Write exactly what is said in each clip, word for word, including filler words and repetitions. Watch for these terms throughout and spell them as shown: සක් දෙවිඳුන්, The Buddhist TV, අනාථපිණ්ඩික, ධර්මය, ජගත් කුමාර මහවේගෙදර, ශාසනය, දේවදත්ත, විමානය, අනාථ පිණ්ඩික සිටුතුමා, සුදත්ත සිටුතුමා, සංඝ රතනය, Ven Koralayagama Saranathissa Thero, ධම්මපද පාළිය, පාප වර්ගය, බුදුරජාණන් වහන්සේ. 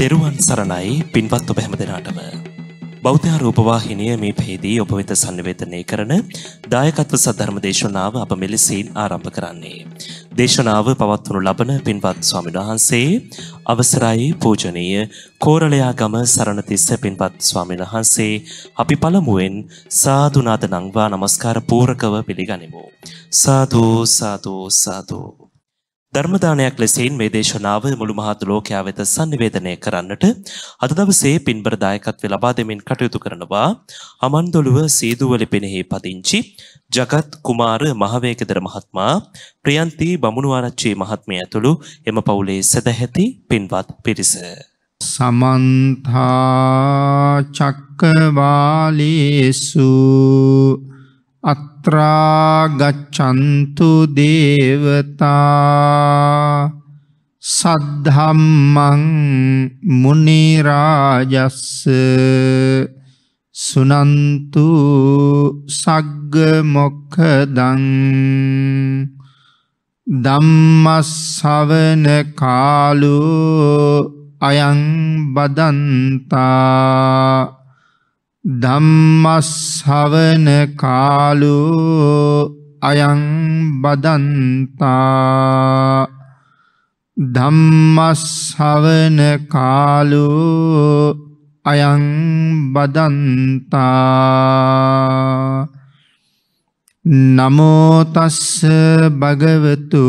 තෙරුවන් සරණයි පින්වත් ඔබ හැමදෙනාටම බෞද්ධ රූපවාහිනිය මේ පෙදී ඔබ වෙත සම්නිවේදනය කරන දායකත්ව සද්ධර්ම දේශනාව අප මෙලෙසින් ආරම්භ කරන්නේ දේශනාව පවත්වනු ලබන පින්වත් ස්වාමීන් වහන්සේ අවසරයි පූජනීය කෝරළයාගම සරණතිස්ස පින්වත් ස්වාමීන් වහන්සේ අපි පළමුවෙන් සාදු නාද නංවා নমස්කාර පූර්කව පිළිගනිමු සාදු සාදු සාදු ධර්මදානයක් ලෙසින් මේ දේශනාව මුළු මහත් ලෝකයා වෙත sannivedanaya කරන්නට අද දවසේ පින්බර දායකත්වය ලබා දෙමින් කටයුතු කරනවා අමන්දොළුව සීදුවල පෙනෙහි පදිංචි ජගත් කුමාර මහවේගදර මහත්මයා ප්‍රියන්ති බමුණුආරච්චි මහත්මිය ඇතුළු එම පවුලේ සදැහැති පින්වත් පිරිස සමන්ත චක්කවාලේසු අත්‍රා ගච්ඡන්තු දේවතා සද්ධම්මං මුනි රාජස්ස සුනන්තු සග්ග මොක්ඛදං ධම්මස්සවන කාලෝ අයං බදන්තා ධම්මස්සවන කාලෝ අයං බදන්තා ධම්මස්සවන කාලෝ අයං බදන්තා නමෝ තස්ස භගවතු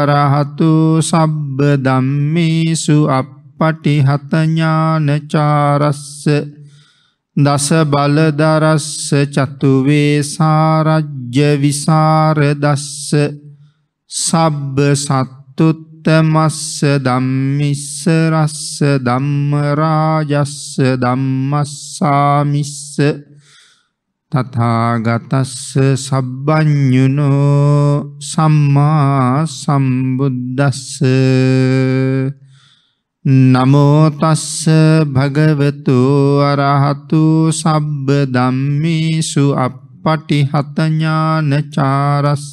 අරහතු සබ්බ ධම්මේසු අප්පටිහත ඥානචාරස්ස දස බලදරස්ස චතුවේ සාරජ්‍ය විසරදස්ස සබ්බ සත්තුත්තමස්ස ධම්මිස්ස රස්ස ධම්ම රාජස්ස ධම්මස්සාමිස්ස තථාගතස්ස සබ්බඤුනෝ සම්මා සම්බුද්දස්ස නමෝ තස්ස භගවතු අරහතු සබ්බ ධම්මේසු අප්පටිහත ඥානචාරස්ස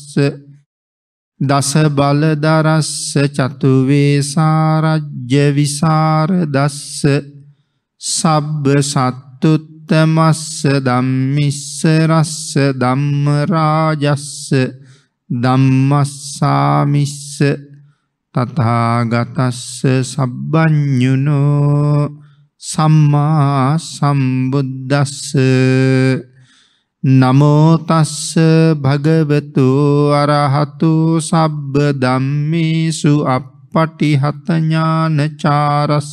දස බලදරස්ස චතු වේසාරජ්‍ය විසරදස්ස සබ්බ සත්තුත්තමස්ස ධම්මිස්ස රස්ස ධම්ම රාජස්ස ධම්මස්සාමිස්ස තථාගතස්ස සබ්බඤුනෝ සම්මා සම්බුද්දස්ස නමෝ තස්ස භගවතු අරහතු සබ්බ ධම්මේසු අප්පටිහත ඥානචාරස්ස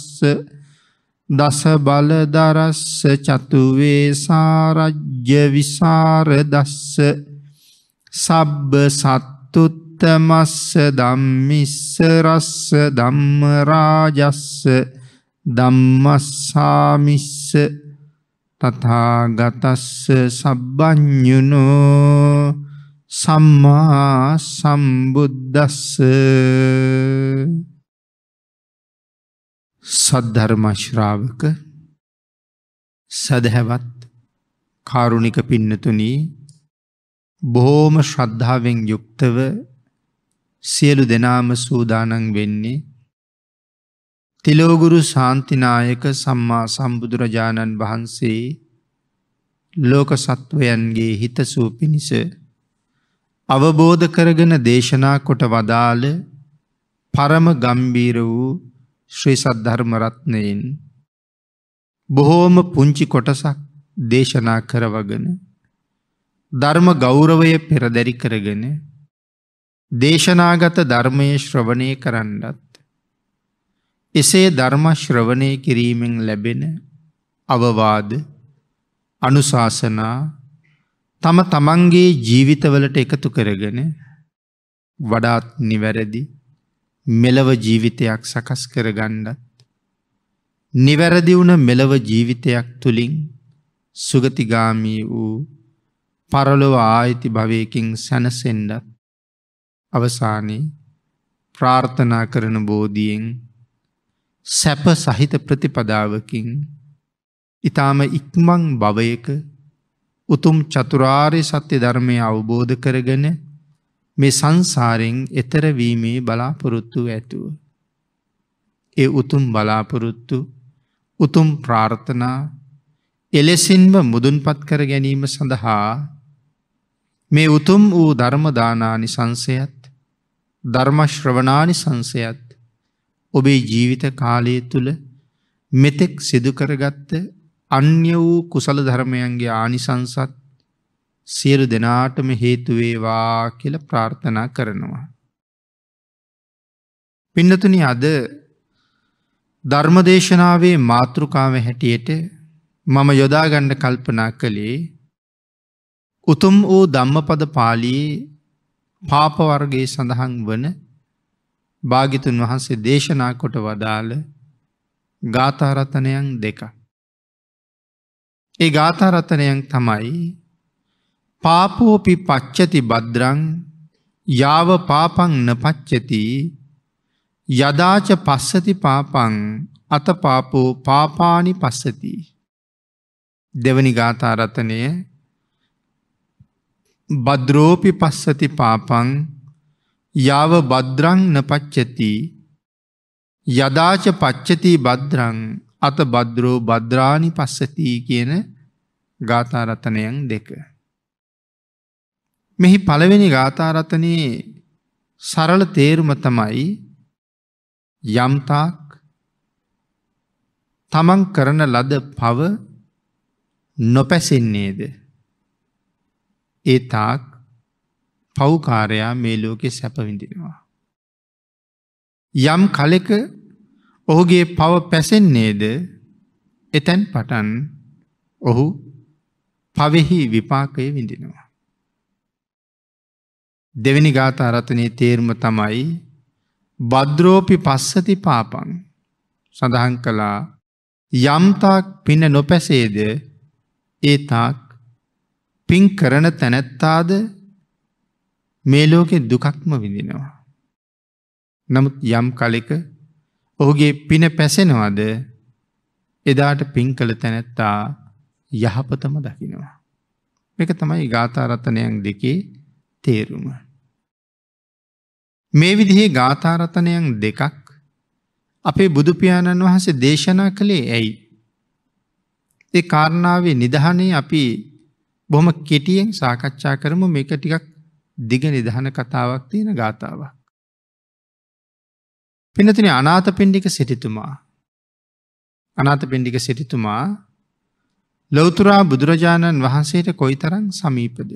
දස බලදරස්ස චතු වේසාරජ්‍ය විසරදස්ස සබ්බ සත්තුත් තමස්ස ධම්මිස්ස රස්ස ධම්ම රාජස්ස ධම්මස්සාමිස්ස තථාගතස්ස සබ්බඤුනෝ සම්මා සම්බුද්දස්ස සද්ධර්ම ශ්‍රාවක සදහවත් කාරුණික පින්නතුනි බොහෝම ශ්‍රද්ධාවෙන් යුක්තව සියලු දෙනාම සූදානම් වෙන්නේ තිලෝගුරු ශාන්තිනායක සම්මා සම්බුදුරජාණන් වහන්සේ ලෝක සත්වයන්ගේ හිතසුව පිණිස අවබෝධ කරගෙන දේශනා කොට වදාළ පරම ගම්බීර වූ ශ්‍රී සද්ධර්ම රත්නයෙන් බොහෝම පුංචි කොටසක් දේශනා කරවගෙන ධර්ම ගෞරවය පෙරදරි කරගෙන දේශනාගත ධර්මය ශ්‍රවණය කරන්නත් එසේ ධර්ම ශ්‍රවණය කිරීමෙන් ලැබෙන අවවාද අනුශාසනා තම තමන්ගේ ජීවිතවලට එකතු කරගෙන වඩාත් නිවැරදි මෙලව ජීවිතයක් සකස් කරගන්නත් නිවැරදි වුණ මෙලව ජීවිතයක් තුළින් සුගතිගාමී වූ පරලොව ආයිති භවයකින් සැනසෙන්නත් අවසානයේ ප්‍රාර්ථනා කරන බෝධියෙන් සැප සහිත ප්‍රතිපදාවකින් ඊටම ඉක්මන් භවයක උතුම් චතුරාර්ය සත්‍ය ධර්මය අවබෝධ කරගෙන මේ සංසාරයෙන් එතර වීමේ බලාපොරොත්තු ඇතුව ඒ උතුම් බලාපොරොත්තු උතුම් ප්‍රාර්ථනා එලෙසින්ම මුදුන්පත් කර ගැනීම සඳහා මේ උතුම් වූ ධර්ම දානානිසංසයත් ධර්ම ශ්‍රවණානිසංසයත් ඔබේ ජීවිත කාලය තුල මෙතෙක් සිදු කරගත්ත අන්‍ය වූ කුසල ධර්මයන්ගේ ආනිසංසත් සියලු දෙනාටම හේතු වේවා කියලා ප්‍රාර්ථනා කරනවා. පින්නතුනි, අද ධර්මදේශනාවේ මාතෘකාව හැටියට මම යොදා ගන්න කල්පනා කළේ උතුම් වූ ධම්මපද පාළියේ පාප වර්ගයේ සඳහන් වන භාග්‍යතුන් වහන්සේ දේශනා කොට වදාළ ගාථා රත්නයන් දෙක. ඒ ගාථා රත්නයන් තමයි පාපෝපි පච්චති භද්‍රං යාව පාපං නපච්චති යදාච පස්සති පාපං අත පාපෝ පාපානි පස්සති. දෙවනි ගාථා රත්නය භද්‍රෝපි පස්සති පාපං යාව භද්‍රං නපච්චති යදාච පච්චති භද්‍රං අත භද්‍රෝ භද්‍රානි පස්සති කියන ගාථා රත්නයන් දෙක. මෙහි පළවෙනි ගාථා රත්නයේ සරල තේරුම තමයි යම්තාක් තමන් කරන ලද පව නොපැසෙන්නේද ඒ තාක් පව්කාරයා මේ ලෝකේ සැප විඳිනවා. යම් කලෙක ඔහුගේ පව පැසෙන්නේද එතෙන් පටන් ඔහු පවෙහි විපාකය විඳිනවා. දෙවෙනි ගාථා රත්නයේ තේරුම තමයි භද්‍රෝපි පස්සති පාපං සඳහන් කළා යම්තාක් පින නොපැසේද ඒ තාක් පින් කරන තැනැත්තාද මේ ලෝකේ දුකක්ම විඳිනවා. නමුත් යම් කලෙක ඔහුගේ පින පැසෙනවද එදාට පින් කළ තැනැත්තා යහපතම දකිනවා. මේක තමයි ගාථා රත්නයන් දෙකේ තේරුම. මේ විදිහේ ගාථා රත්නයන් දෙකක් අපේ බුදු පියාණන් වහන්සේ දේශනා කළේ ඇයි? ඒ කාරණාවේ නිදහනේ අපි බොහොම කෙටියෙන් සාකච්ඡා කරමු. මේක ටිකක් දිග නිදහන කතාවක් තියෙන ගාතාවක්. පින්නතුනි, අනාථපිණ්ඩික සිටුතුමා අනාථපිණ්ඩික සිටුතුමා ලෞතර බුදුරජාණන් වහන්සේට කොයිතරම් සමීපද?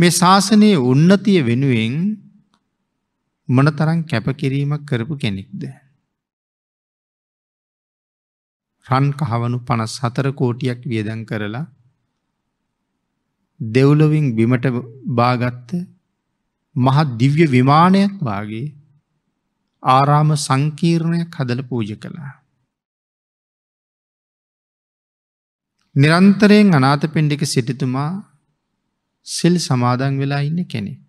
මේ ශාසනයේ උන්නතිය වෙනුවෙන් මොනතරම් කැපකිරීමක් කරපු කෙනෙක්ද? රන් කහවණු පනස් හතර කෝටියක් වියදම් කරලා දෙව්ලොවින් බිමට බාගත්ත මහ දිව්‍ය විමානයක් වාගේ ආරාම සංකීර්ණයක් හදලා පූජා කළා. නිරන්තරයෙන් අනාථපිණ්ඩික සිටුතුමා සිල් සමාදන් වෙලා ඉන්න කෙනෙක්.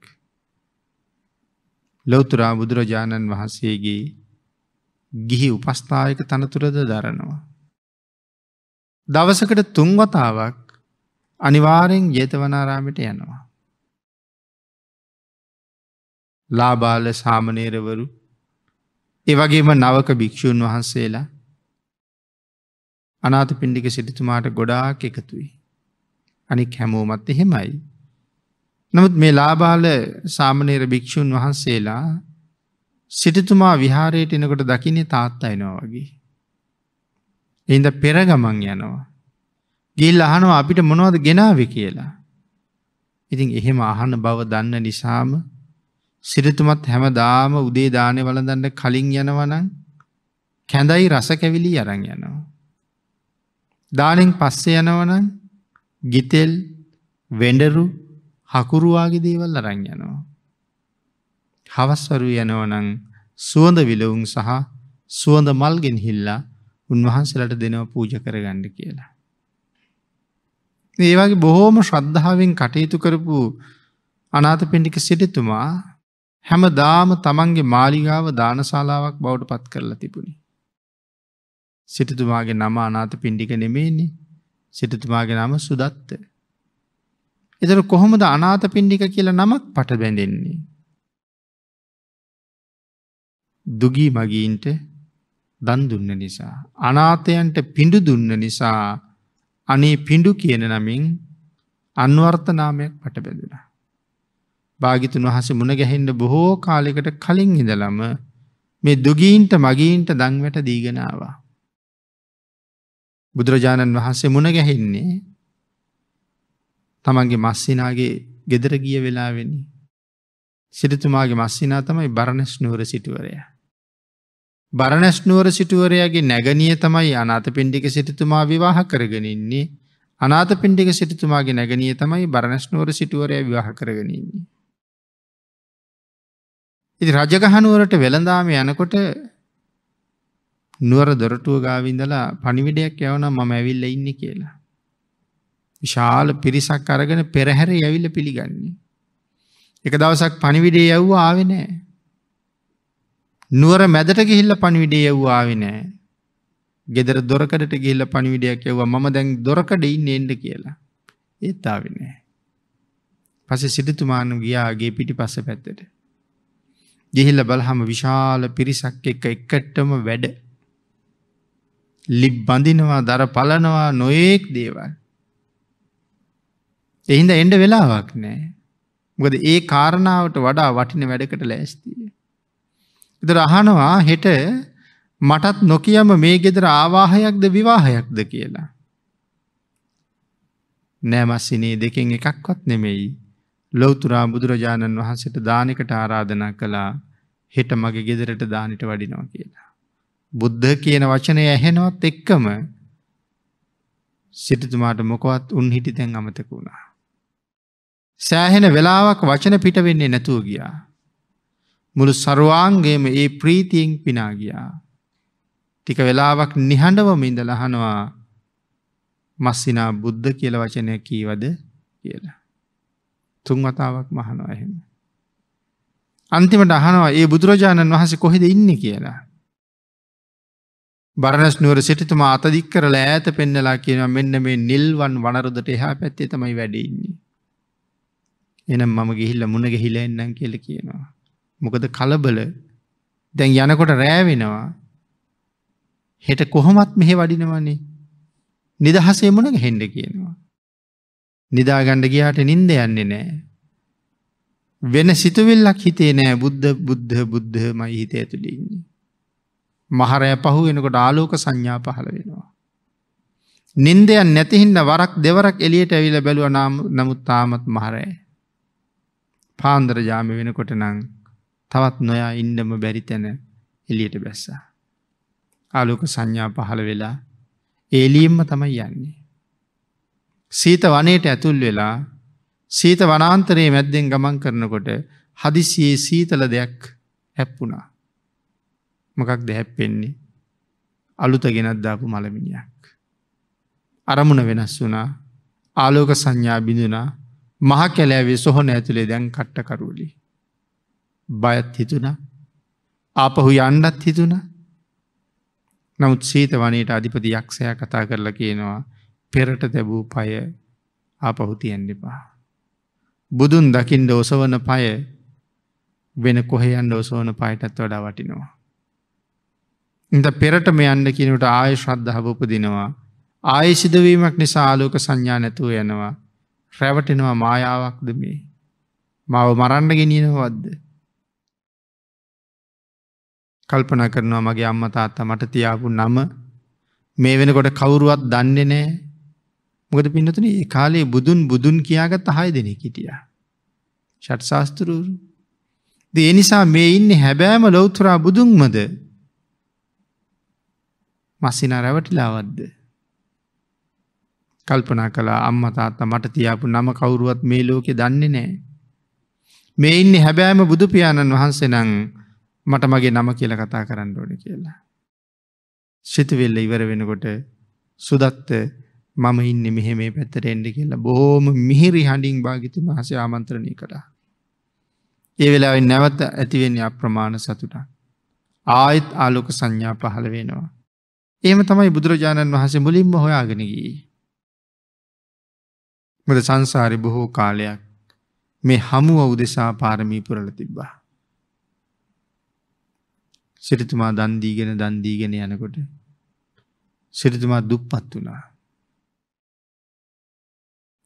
ලෞතර බුදුරජාණන් වහන්සේගේ ගිහි උපස්ථායක තනතුරද දරනවා. දවසකට තුන් වතාවක් අනිවාර්යෙන් ජේතවනාරාමයට යනවා. ලාබාල සාමණේරවරු ඒ වගේම නවක භික්ෂුන් වහන්සේලා අනාථපිණ්ඩික සිටුතුමාට ගොඩාක් එකතුයි. අනික හැමෝමත් එහෙමයි. නමුත් මේ ලාබාල සාමණේර භික්ෂුන් වහන්සේලා සිටුතුමා විහාරයට එනකොට දකින්නේ තාත්තා එනවා වගේ. එඳ පෙර ගමන් යනවා. ගිහින් අහනවා අපිට මොනවද ගෙනාවේ කියලා. ඉතින් එහෙම අහන බව දන්න නිසාම සිටුතුමත් හැමදාම උදේ දානේ වළඳන්න කලින් යනවනම් කැඳයි රස කැවිලි අරන් යනවා. දානෙන් පස්සේ යනවනම් ගිතෙල්, වෙඬරු, හකුරු වගේ දේවල් අරන් යනවා. හවස් වරු යනවනම් සුවඳ විලවුන් සහ සුවඳ මල් ගෙනහිල්ලා උන්වහන්සේලාට දෙනවා පූජා කරගන්න කියලා. ඒ වගේ බොහෝම ශ්‍රද්ධාවෙන් කටයුතු කරපු අනාථපිණ්ඩික සිටුතුමා හැමදාම තමන්ගේ මාලිගාව දානශාලාවක් බවට පත් කරලා තිබුණේ. සිටුතුමාගේ නම අනාථපිණ්ඩික නෙමෙයිනේ. සිටුතුමාගේ නම සුදත්ත. ඒතර කොහොමද අනාථපිණ්ඩික කියලා නමක් පට බැඳෙන්නේ? දුගී මගීන්ට දන් දුන්න නිසා, අනාථයන්ට පිඬු දුන්න නිසා අනේ පිඬු කියන නමින් අන්වර්ථ නාමයක් පටබැදුණා. භාග්‍යතුන් වහන්සේ මුණ ගැහෙන්න බොහෝ කාලයකට කලින් ඉඳලම මේ දුගීන්ට මගීන්ට දන් වැට දීගෙන ආවා. බුදුරජාණන් වහන්සේ මුණ ගැහෙන්නේ තමන්ගේ මස්සිනාගේ ගෙදර ගිය වෙලාවෙනි. සිටුතුමාගේ මස්සිනා තමයි බරණැස් නුවර සිටුවරයා. බරණැස් නුවර සිටුවරයාගේ නැගණිය තමයි අනාථපිණ්ඩික සිටුතුමා විවාහ කරගෙන ඉන්නේ. අනාථපිණ්ඩික සිටුතුමාගේ නැගණිය තමයි බරණැස් නුවර සිටුවරයා විවාහ කරගෙන ඉන්නේ. ඉතින් රජගහ නුවරට වෙළඳාම යනකොට නුවර දොරටුව ගාව ඉඳලා පණිවිඩයක් යවනවා මම ඇවිල්ලා ඉන්නේ කියලා. විශාල පිරිසක් අරගෙන පෙරහැරේ ඇවිල්ලා පිළිගන්නේ. එක දවසක් පණිවිඩය යවුවා ආවේ නැහැ. නුවර මැදට ගිහිල්ලා පණිවිඩය යවුවා ආවේ නැහැ. ගෙදර දොරකඩට ගිහිල්ලා පණිවිඩයක් යවුවා මම දැන් දොරකඩේ ඉන්නේ එන්න කියලා. ඒත් ආවේ නැහැ. පස්සේ සිටුතුමාණන් ගියා ගේ පිටිපස්ස පැත්තට. ගිහිල්ලා බලහම විශාල පිරිසක් එක්ක එකටම වැඩ. ලිප් බඳිනවා, දර පලනවා, නොඑක් දේවල්. ඒ හින්දා එන්න වෙලාවක් නැහැ. මොකද ඒ කාරණාවට වඩා වටින වැඩකට ලෑස්තියි. ඉතින් අහනවා හෙට මටත් නොකියම මේ ගෙදර ආවාහයක්ද විවාහයක්ද කියලා. නෑ මස්සිනේ දෙකෙන් එකක්වත් නෙමෙයි. ලෞතර බුදුරජාණන් වහන්සේට දානෙකට ආරාධනා කළා හෙට මගේ ගෙදරට දානෙට වඩිනවා කියලා. බුද්ධ කියන වචනේ ඇහෙනවත් එක්කම සිටුතුමාට මොකවත් උන් හිටිතෙන් අමතක වුණා. සෑහෙන වෙලාවක් වචන පිට වෙන්නේ නැතුව ගියා. මුළු සර්වාංගයේම ඒ ප්‍රීතියෙන් පිනා ගියා. ටික වෙලාවක් නිහඬවම ඉඳලා අහනවා මස්සිනා බුද්ධ කියලා වචනය කීවද කියලා. තුන් වතාවක් මහනවා එහෙම. අන්තිමට අහනවා ඒ බුදුරජාණන් වහන්සේ කොහෙද ඉන්නේ කියලා. බරණැස් නුවර සිටුතුමා අත දික් කරලා ඈත පෙන්නලා කියනවා මෙන්න මේ නිල්වන් වනරුදට එහා පැත්තේ තමයි වැඩ ඉන්නේ. එනම් මම ගිහිල්ලා මුණ ගිහිලා එන්නම් කියලා කියනවා. මොකද කලබල දැන් යනකොට රෑ වෙනවා. හෙට කොහොමත් මෙහෙ වඩිනවනේ. නිදහසේ මුණ ගහෙන්න කියනවා. නිදා ගන්න ගියාට නිින්ද යන්නේ නැහැ. වෙන සිතුවිල්ලක් හිතේ නැහැ. බුද්ධ බුද්ධ බුද්ධමයි හිතේ ඇතුළේ ඉන්නේ. මහරය පහු වෙනකොට ආලෝක සංඥා පහළ වෙනවා. නිින්දයක් නැති හින්දා වරක් දෙවරක් එළියට ඇවිල්ලා බැලුවා නම් නමුත් තාමත් මහරය. පාන්දර ජාම වෙනකොට නම් තවත් නොයා ඉන්නම බැරි තැන එළියට බැස්සා. ආලෝක සංඥා පහළ වෙලා එළියෙන්ම තමයි යන්නේ. සීත වනයේට ඇතුල් වෙලා සීත වනාන්තරයේ මැද්දෙන් ගමන් කරනකොට හදිසියේ සීතල දෙයක් හැප්පුණා. මොකක්ද හැප්පෙන්නේ? අලුත ගෙනත් දාපු මලමිණියක්. අරමුණ වෙනස් වුණා. ආලෝක සංඥා බිඳුණා. මහ කැලෑවේ සොහොන ඇතුලේ දැන් කට්ටකරුවලි. බයත් හිතුණා. ආපහු යන්නත් හිතුණා. නමුත් සීත වනයේට අධිපති යක්ෂයා කතා කරලා කියනවා පෙරට තිබූ පය ආපහු තියන්න එපා. බුදුන් දකින්න ඔසවන පය වෙන කොහෙ යන්න ඔසවන පයටත් වඩා වටිනවා. ඉතින් පෙරට මේ යන්න කියනකොට ආය ශ්‍රද්ධාව උපදිනවා. ආය සිදු වීමක් නිසා ආලෝක සංඥා නැතුව යනවා. රැවටෙනවා මායාවක්ද මේ? මාව මරන්න ගෙනියනවද? කල්පනා කරනවා මගේ අම්මා තාත්තා මට තියාපු නම මේ වෙනකොට කවුරුවත් දන්නේ නැහැ. මොකද පින්නතුනේ ඒ කාලේ බුදුන් බුදුන් කියාගත් හය දෙනෙක් හිටියා. ෂට් ශාස්ත්‍රූරු. ඒ නිසා මේ ඉන්නේ හැබෑම ලෞතර බුදුන්මද? මස්සිනා රැවටිලාවද්ද? කල්පනා කළා අම්මා තාත්තා මට තියාපු නම කවුරුවත් මේ ලෝකේ දන්නේ නැහැ. මේ ඉන්නේ හැබෑම බුදු පියාණන් වහන්සේ නම් මට මගේ නම කියලා කතා කරන්න ඕනේ කියලා. සිතුවිල්ල ඉවර වෙනකොට සුදත්ත මම ඉන්නේ මෙහෙ මේ පැත්තට එන්න කියලා බොහොම මිහිරි හඬින් භාග්‍යතුන් වහන්සේ ආමන්ත්‍රණය කළා. ඒ වෙලාවේ නැවත ඇති වෙන්නේ අප්‍රමාණ සතුටක්. ආයත් ආලෝක සංඥා පහළ වෙනවා. එහෙම තමයි බුදුරජාණන් වහන්සේ මුලින්ම හොයාගෙන ගියේ. මොකද සංසාරේ බොහෝ කාලයක් මේ හමුව උදෙසා පාරමී පුරලා තිබ්බා. සිරිතුමා දන් දීගෙන දන් දීගෙන යනකොට සිරිතුමා දුප්පත් වුණා.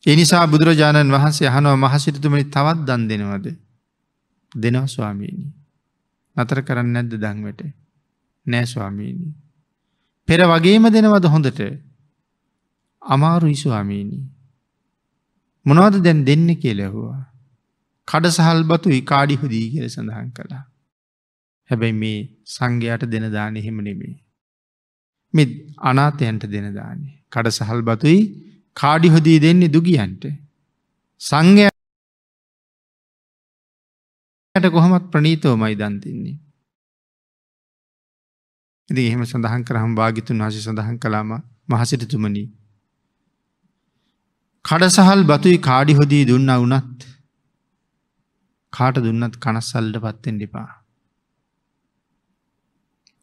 ඒ නිසා බුදුරජාණන් වහන්සේ අහනවා මහ සිරිතුමනි තවත් දන් දෙනවද? දෙනවා ස්වාමීනි. නතර කරන්නේ නැද්ද දන් වැට? නෑ ස්වාමීනි. පෙර වගේම දෙනවද හොඳට? අමාරුයි ස්වාමීනි. මොනවද දැන් දෙන්නේ කියලා ඇහුවා. කඩසහල්බතුයි කාඩිහුදී කියලා සඳහන් කළා. හැබැයි මේ සංඝයාට දෙන දානේ හිම නෙමෙයි. මේ අනාථයන්ට දෙන දානේ. කඩසහල්බතුයි කාඩිහුදී දෙන්නේ දුගියන්ට. සංඝයාට කොහොමත් ප්‍රණීතවමයි දන් දෙන්නේ. ඉතින් එහෙම සඳහන් කරාම භාග්‍යතුන් වහන්සේ සඳහන් කළාම මහසිරිතුමනි කඩසහල් බතුයි කාඩිහුදී දුන්නා වුණත් කාට දුන්නත් කනස්සල්ලටපත් වෙන්න එපා.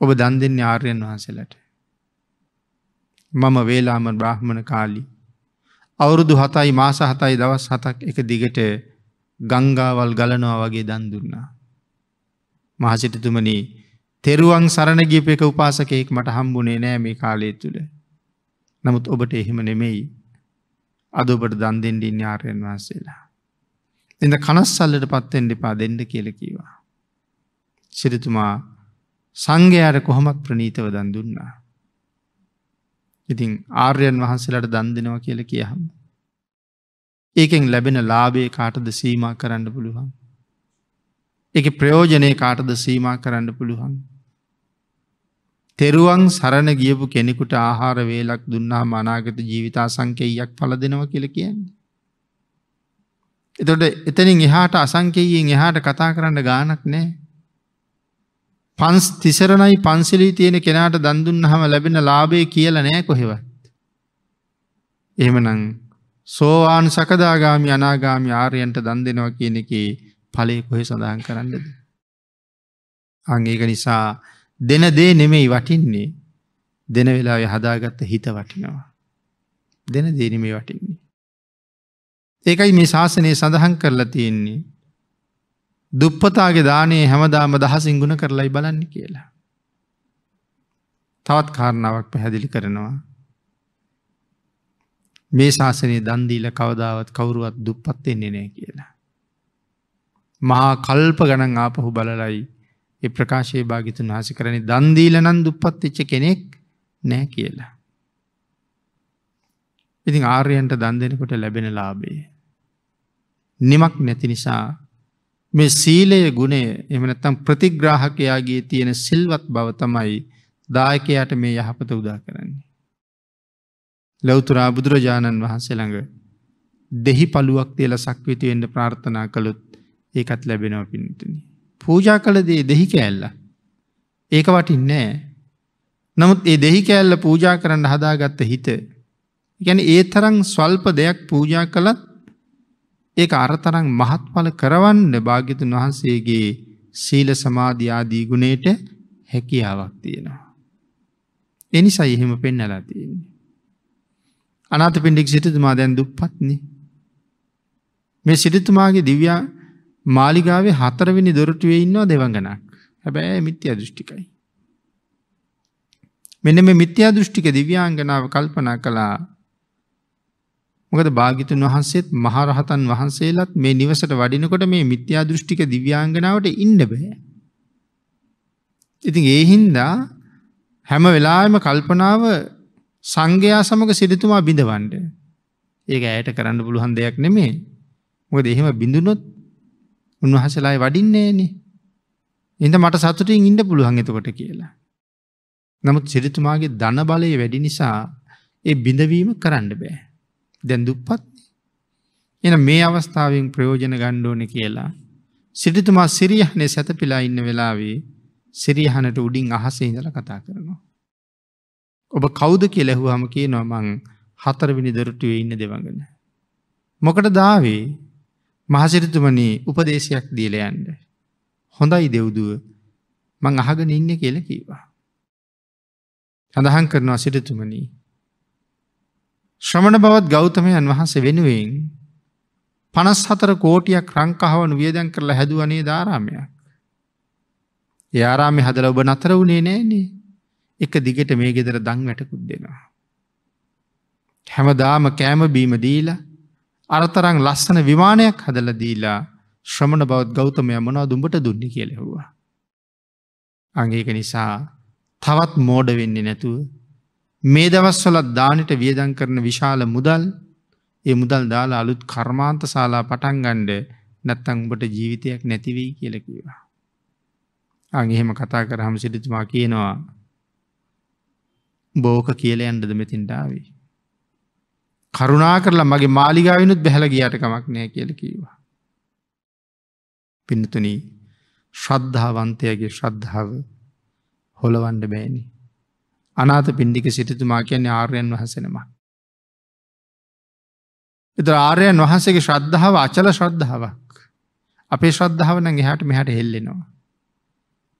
ඔබ දන් දෙන්නේ ආර්යයන් වහන්සේලාට. මම වේලාමන බ්‍රාහ්මණ කාලි අවුරුදු හතයි මාස හතයි දවස් හතක් එක දිගට ගංගාවල් ගලනවා වගේ දන් දුන්නා. මහසිරිතුමනි තෙරුවන් සරණ ගියපු එක උපාසකයෙක් මට හම්බුනේ නෑ මේ කාලය තුල. නමුත් ඔබට එහෙම නෙමෙයි. අද ඔබට දන් දෙන්න ඉන්නේ ආර්යයන් වහන්සේලා. එඳ කනස්සල්ලටපත් වෙන්න එපා දෙන්න කියලා කිව්වා. සිරිතුමා සංඝයාට කොහොමද ප්‍රණීතව දන් දුන්නා. ඉතින් ආර්යයන් වහන්සේලාට දන් දෙනවා කියලා කියහම ඒකෙන් ලැබෙන ලාභේ කාටද සීමා කරන්න පුළුවන්? ඒකේ ප්‍රයෝජනේ කාටද සීමා කරන්න පුළුවන්? තෙරුවන් සරණ ගියපු කෙනෙකුට ආහාර වේලක් දුන්නාම අනාගත ජීවිත අසංකේයයක් පළ දෙනවා කියලා කියන්නේ. එතකොට එතනින් එහාට අසංකේයයෙන් එහාට කතා කරන්න ගාණක් නැහැ. පංස් තිසරණයි පංසලී තියෙන කෙනාට දන් දුන්නාම ලැබෙන ලාභය කියලා නැහැ කොහෙවත්. එහෙමනම් සෝවාන් සකදාගාමි අනාගාමි ආර්යයන්ට දන් දෙනවා කියන එකේ ඵලයේ කොහෙ සඳහන් කරන්නද? අන් ඒක නිසා දෙන දේ නෙමෙයි වටින්නේ. දෙන වෙලාවේ හදාගත්ත හිත වටිනවා. දෙන දේ නෙමෙයි වටින්නේ. ඒකයි මේ ශාසනය සඳහන් කරලා තියෙන්නේ. දුප්පතාගේ දානේ හැමදාම දහසින් ගුණ කරලායි බලන්නේ කියලා. තවත් කාරණාවක් පැහැදිලි කරනවා. මේ ශාසනයේ දන් දීලා කවදාවත් කවුරුවත් දුප්පත් වෙන්නේ නැහැ කියලා. මහා කල්ප ගණන් ආපහු බලලයි ඒ ප්‍රකාශයේ භාග්‍යතුන් වහන්සේ කරන්නේ දන් දීලා නම් දුප්පත් වෙච්ච කෙනෙක් නැහැ කියලා. ඉතින් ආර්යයන්ට දන් දෙනකොට ලැබෙන ලාභය නිමක් නැති නිසා මේ සීලයේ ගුණය එහෙම නැත්නම් ප්‍රතිග්‍රාහකයාගේ තියෙන සිල්වත් බව තමයි දායකයාට මේ යහපත උදා කරන්නේ. ලෞතර බුදුරජාණන් වහන්සේ ළඟ දෙහි පළුවක් තියලා සක්විති වෙන්න ප්‍රාර්ථනා කළොත් ඒකත් ලැබෙනවා පින්තුනි. පූජා කළ දේ දෙහි කෑල්ල. ඒක වටින්නේ නැහැ. නමුත් ඒ දෙහි කෑල්ල පූජා කරන්න හදාගත්ත හිත. කියන්නේ ඒ තරම් ස්වල්ප දෙයක් පූජා කළත් ඒක අරතරම් මහත්ඵල කරවන්න භාග්‍යතුන් වහන්සේගේ සීල සමාධි ආදී ගුණයට හැකියාවක් තියෙනවා. ඒ නිසා එහෙම පෙන්නලා තියෙන්නේ. අනාථපිණ්ඩික සිටුතුමා දැන් දුප්පත්නේ. මේ සිටුතුමාගේ දිව්‍යා මාලිගාවේ හතරවෙනි දොරටුවේ ඉන්නවා දෙවඟනක්. හැබැයි මිත්‍යා දෘෂ්ටිකයි. මෙන්න මේ මිත්‍යා දෘෂ්ටික දිව්‍යාංගනාව කල්පනා කළා. මොකද භාග්‍යතුන් වහන්සේත් මහරහතන් වහන්සේලාත් මේ නිවසට වඩිනකොට මේ මිත්‍යා දෘෂ්ටික දිව්‍යාංගනාවට ඉන්න බෑ. ඉතින් ඒ හින්දා හැම වෙලාවෙම කල්පනාව සංඝයා සමග සිරිතුමා බිඳවන්න. ඒක ඇයට කරන්න පුළුවන් දෙයක් නෙමෙයි. මොකද එහෙම බිඳුනොත් උන්වහන්සේලායි වඩින්නේ නේ. එහෙනම් මට සතුටින් ඉන්න පුළුවන් එතකොට කියලා. නමුත් සිරිතුමාගේ ධන බලය වැඩි නිසා ඒ බිඳවීම කරන්න බෑ. දැන් දුප්පත්. එහෙනම් මේ අවස්ථාවෙන් ප්‍රයෝජන ගන්න ඕනේ කියලා සිරිතුමා සිරියහනේ සැතපීලා ඉන්න වෙලාවේ සිරියහනට උඩින් අහසේ ඉඳලා කතා කරනවා. ඔබ කවුද කියලා ඇහුවාම කියනවා මං හතරවෙනි දොරටුවේ ඉන්න දෙවඟන. මොකටද ආවේ? මහසිරිතුමනි උපදේශයක් දීලා යන්න. හොඳයි දෙව්දුව මං අහගෙන ඉන්නේ කියලා කිව්වා. සඳහන් කරනවා සිරිතුමනි ශ්‍රමණ බවත් ගෞතමයන් වහන්සේ වෙනුවෙන් පනස් හතර කෝටියක් රංකහවණු වියදම් කරලා හැදුවා නේද ආරාමයක්. ඒ ආරාමේ හදලා ඔබ නතර වුණේ නෑනේ. එක දිගට මේ ගෙදර දන් වැටකුත් දෙනවා. හැමදාම කෑම බීම දීලා අරතරන් ලස්සන විමානයක් හදලා දීලා ශ්‍රමණ බෞද්ධ ගෞතමයා මොනවද උඹට දුන්නේ කියලා ඇහුවා. අංගේක නිසා තවත් මෝඩ වෙන්නේ නැතුව මේ දවස්වල දානෙට වියදම් කරන විශාල මුදල් ඒ මුදල් දාලා අලුත් කර්මාන්ත ශාලා පටන් ගන්නද නැත්නම් උඹට ජීවිතයක් නැති වෙයි කියලා කිව්වා. අන් එහෙම කතා කරාම සිටුතුමා කියනවා බෝක කියලා යන්නද මෙතෙන්ට ආවේ. කරුණා කරලා මගේ මාලිගාවිනුත් බැහැලා ගියාට කමක් නැහැ කියලා කිව්වා. පින්නතුනි ශ්‍රද්ධාවන්තයාගේ ශ්‍රද්ධාව හොලවන්න බෑනි. අනාථපිණ්ඩික සිටුතුමා කියන්නේ ආර්යයන් වහන්සේ නම. ඒතර ආර්යයන් වහන්සේගේ ශ්‍රද්ධාව අචල ශ්‍රද්ධාවක්. අපේ ශ්‍රද්ධාව නම් එහාට මෙහාට හෙල්ලෙනවා.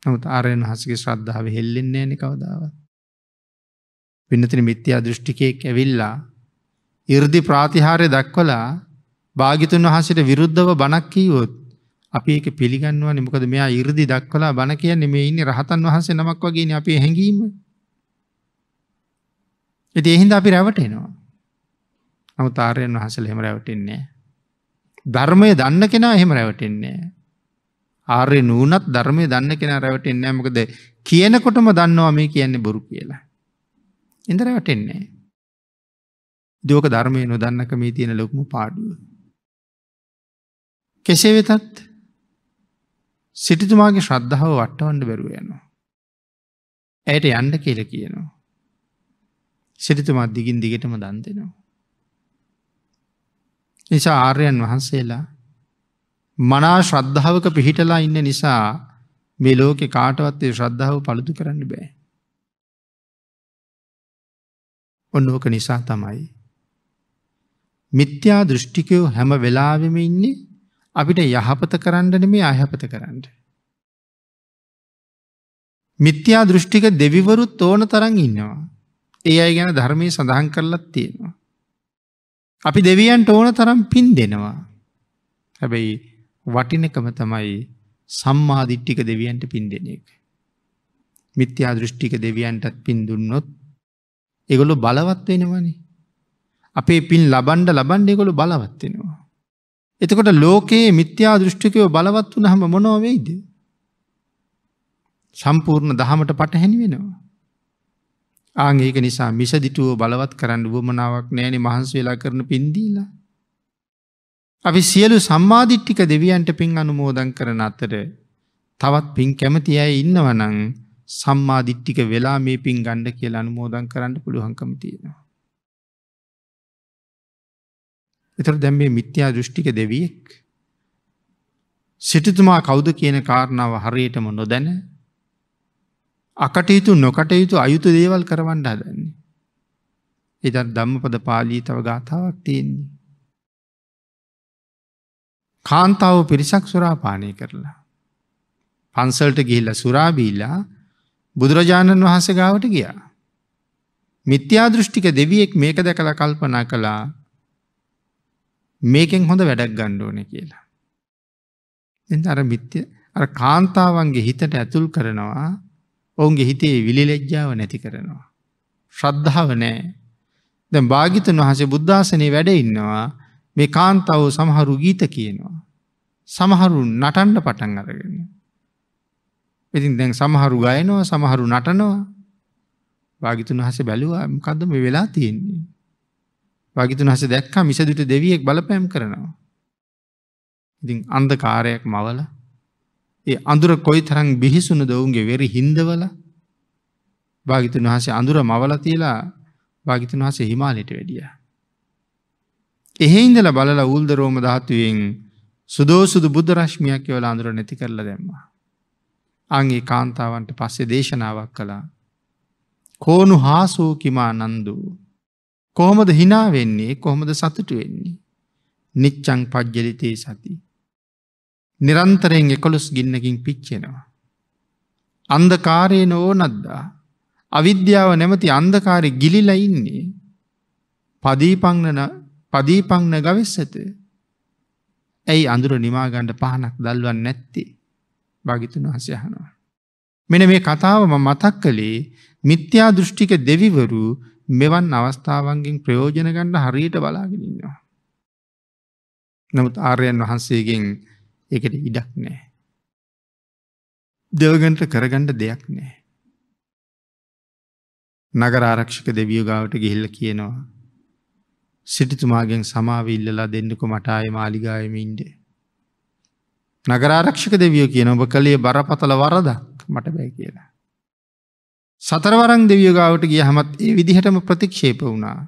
නමුත් ආර්යයන් වහන්සේගේ ශ්‍රද්ධාව හෙල්ලෙන්නේ නැණි කවදාවත්. පින්නතුනි මිත්‍යා දෘෂ්ටිකයෙක් ඇවිල්ලා 이르දි ප්‍රාතිහාර්ය දක්වලා භාග්‍යතුන් වහන්සේට විරුද්ධව බණක් කීවොත් අපි ඒක පිළිගන්නවනේ. මොකද මෙයා 이르දි දක්වලා බණ කියන්නේ මේ ඉන්නේ රහතන් වහන්සේ නමක් වගේනේ අපේ හැඟීම. ඉතින් ඒ හින්දා අපි රැවටෙනවා. නමුත් ආර්යයන් වහන්සේලා එහෙම රැවටෙන්නේ නැහැ. ධර්මය දන්න කෙනා එහෙම රැවටෙන්නේ නැහැ. ආර්ය නුණත් ධර්මය දන්න කෙනා රැවටෙන්නේ නැහැ. මොකද කියනකොටම දන්නවා මේ කියන්නේ බොරු කියලා. ඉතින් රැවටෙන්නේ නැහැ. දෝක ධර්මය නොදන්නක මේ තියෙන ලොකුම පාඩුව. කෙසේ වෙතත් සිටුතුමාගේ ශ්‍රද්ධාව වට්ටවන්න බැරුව යනවා. ඇයට යන්න කියලා කියනවා. සිටුතුමා දිගින් දිගටම දන් දෙනවා. නිසා ආර්යයන් වහන්සේලා මනා ශ්‍රද්ධාවක පිහිටලා ඉන්න නිසා මේ ලෝකේ කාටවත් ඒ ශ්‍රද්ධාව පළුදු කරන්න බෑ. ඔන්න ඕක නිසා තමයි මිත්‍යා දෘෂ්ටිකයෝ හැම වෙලාවෙම ඉන්නේ අපිට යහපත කරන්න නෙමෙයි අයහපත කරන්න. මිත්‍යා දෘෂ්ටික දෙවිවරුත් ඕන තරම් ඉන්නවා. ඒ අය ගැන ධර්මයේ සඳහන් කරලා තියෙනවා. අපි දෙවියන්ට ඕන තරම් පින් දෙනවා. හැබැයි වටිනකම තමයි සම්මා දිට්ඨික දෙවියන්ට පින් දෙන එක. මිත්‍යා දෘෂ්ටික දෙවියන්ටත් පින් දුන්නොත් ඒගොල්ලෝ බලවත් වෙනවනේ. අපේ පින් ලබන්න ලබන්න ඒගොල්ලෝ බලවත් වෙනවා. එතකොට ලෝකයේ මිත්‍යා දෘෂ්ටිකයෝ බලවත් වුණහම මොනව වෙයිද? සම්පූර්ණ දහමට පටහැනි වෙනවා. ආන් ඒක නිසා මිසදිටුව බලවත් කරන්න උවමනාවක් නැණි මහන්සි වෙලා කරන පින් දීලා. අපි සියලු සම්මාදිට්ඨික දෙවියන්ට පින් අනුමෝදන් කරන අතර තවත් පින් කැමති අය ඉන්නවනම් සම්මාදිට්ඨික වෙලා මේ පින් ගන්න කියලා අනුමෝදන් කරන්න පුළුවන්කම තියෙනවා. එතකොට දැන් මේ මිත්‍යා දෘෂ්ටික දෙවියෙක් සිටුතුමා කවුද කියන කාරණාව හරියටම නොදැන අකටයුතු නොකටයුතු අයුතු දේවල් කරවන්න හදන්නේ. ඒතර ධම්මපද පාළියේ තව ගාථාවක් තියෙන්නේ. කාන්තාව පිරිසක් සුරාපානය කරලා පන්සලට ගිහිල්ලා සුරා බීලා බුදුරජාණන් වහන්සේ ගාවට ගියා. මිත්‍යා දෘෂ්ටික දෙවියෙක් මේක දැකලා කල්පනා කළා මේකෙන් හොඳ වැඩක් ගන්න ඕනේ කියලා. එතන අර මිත්‍ය අර කාන්තාවන්ගේ හිතට ඇතුල් කරනවා. ඔවුන්ගේ හිතේ විලිලැජ්ජාව නැති කරනවා. ශ්‍රද්ධාව නැහැ. දැන් භාග්‍යතුන් වහන්සේ බුද්ධාසනේ වැඩ ඉන්නවා. මේ කාන්තාවෝ සමහරු ගීත කියනවා. සමහරු නටන්න පටන් අරගෙන. ඉතින් දැන් සමහරු ගයනවා, සමහරු නටනවා. භාග්‍යතුන් වහන්සේ බැලුවා මොකද්ද මේ වෙලා තියෙන්නේ? භාග්‍යතුන් වහන්සේ දැක්කා මිසදිට දෙවියෙක් බලපෑම් කරනවා. ඉතින් අන්ධකාරයක් මවල ඒ අඳුර කොයිතරම් බිහිසුණුද උන්ගේ වෙරි හිඳවල භාග්‍යතුන් වහන්සේ අඳුර මවල තියලා භාග්‍යතුන් වහන්සේ හිමාලයට වැඩියා. එහෙ ඉඳලා බලලා ඌල්ද රෝම ධාතුවෙන් සුදෝසුදු බුද්ධ රශ්මියක් යවලා අඳුර නැති කරලා දැම්මා. ආන්ගේ කාන්තාවන්ට පස්සේ දේශනාවක් කළා. කෝනු හාසෝ කිමානන්දෝ කොහොමද hina වෙන්නේ? කොහොමද සතුටු වෙන්නේ? නිච්ඡං පජ්ජලිතේ සති. නිරන්තරයෙන් එකොළොස් ගින්නකින් පිච්චෙනවා. අන්ධකාරයේ නොනද්දා අවිද්‍යාව නැමැති අන්ධකාරෙ ගිලිලා ඉන්නේ. පදීපංන පදීපංන ගවෙස්සත. ඇයි අඳුර නිමා ගන්න පහනක් දැල්වන්නේ නැත්තේ? භාග්‍යතුන් වහන්සේ අහනවා. මෙන්න මේ කතාව මම මතක් කළේ මිත්‍යා දෘෂ්ටික දෙවිවරු මෙවන් අවස්ථාවන්ගෙන් ප්‍රයෝජන ගන්න හරියට බලාගෙන ඉන්නවා. නමුත් ආර්යයන් වහන්සේගෙන් ඒකට ඉඩක් නැහැ. දෙවගන්ට කරගන්න දෙයක් නැහැ. නගර ආරක්ෂක දෙවියෝ ගාවට ගිහිල්ලා කියනවා සිටුතුමාගෙන් සමාව ඉල්ලලා දෙන්නකෝ මට ආයේ මාලිගාවෙම ඉන්න. නගර ආරක්ෂක දෙවියෝ කියනවා ඔබ කලේ බරපතල වරදක් මට බෑ කියලා. සතරවරන් දෙවියෝ ගාවට ගියහමත් ඒ විදිහටම ප්‍රතික්ෂේප වුණා.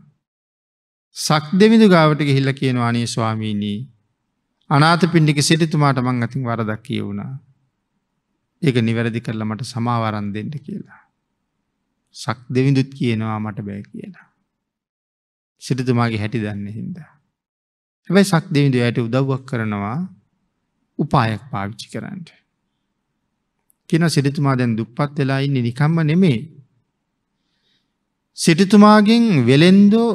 සක්දෙවිඳු ගාවට ගිහිල්ලා කියනවා අනේ ස්වාමීනි අනාථපිණ්ඩික සිටුතුමාට මං අතින් වරදක් කියුණා. ඒක නිවැරදි කරලා මට සමාව වරන් දෙන්න කියලා. සක්දෙවිඳුත් කියනවා මට බෑ කියලා. සිටුතුමාගේ හැටි දන්නේ හින්දා. හැබැයි සක්දෙවිඳු යාට උදව්වක් කරනවා උපායක් පාවිච්චි කරන්න. කියන සිටුතුමා දැන් දුප්පත් වෙලා ඉන්නේ නිකම්ම නෙමෙයි. සිටුතුමාගෙන් වෙලෙන්දෝ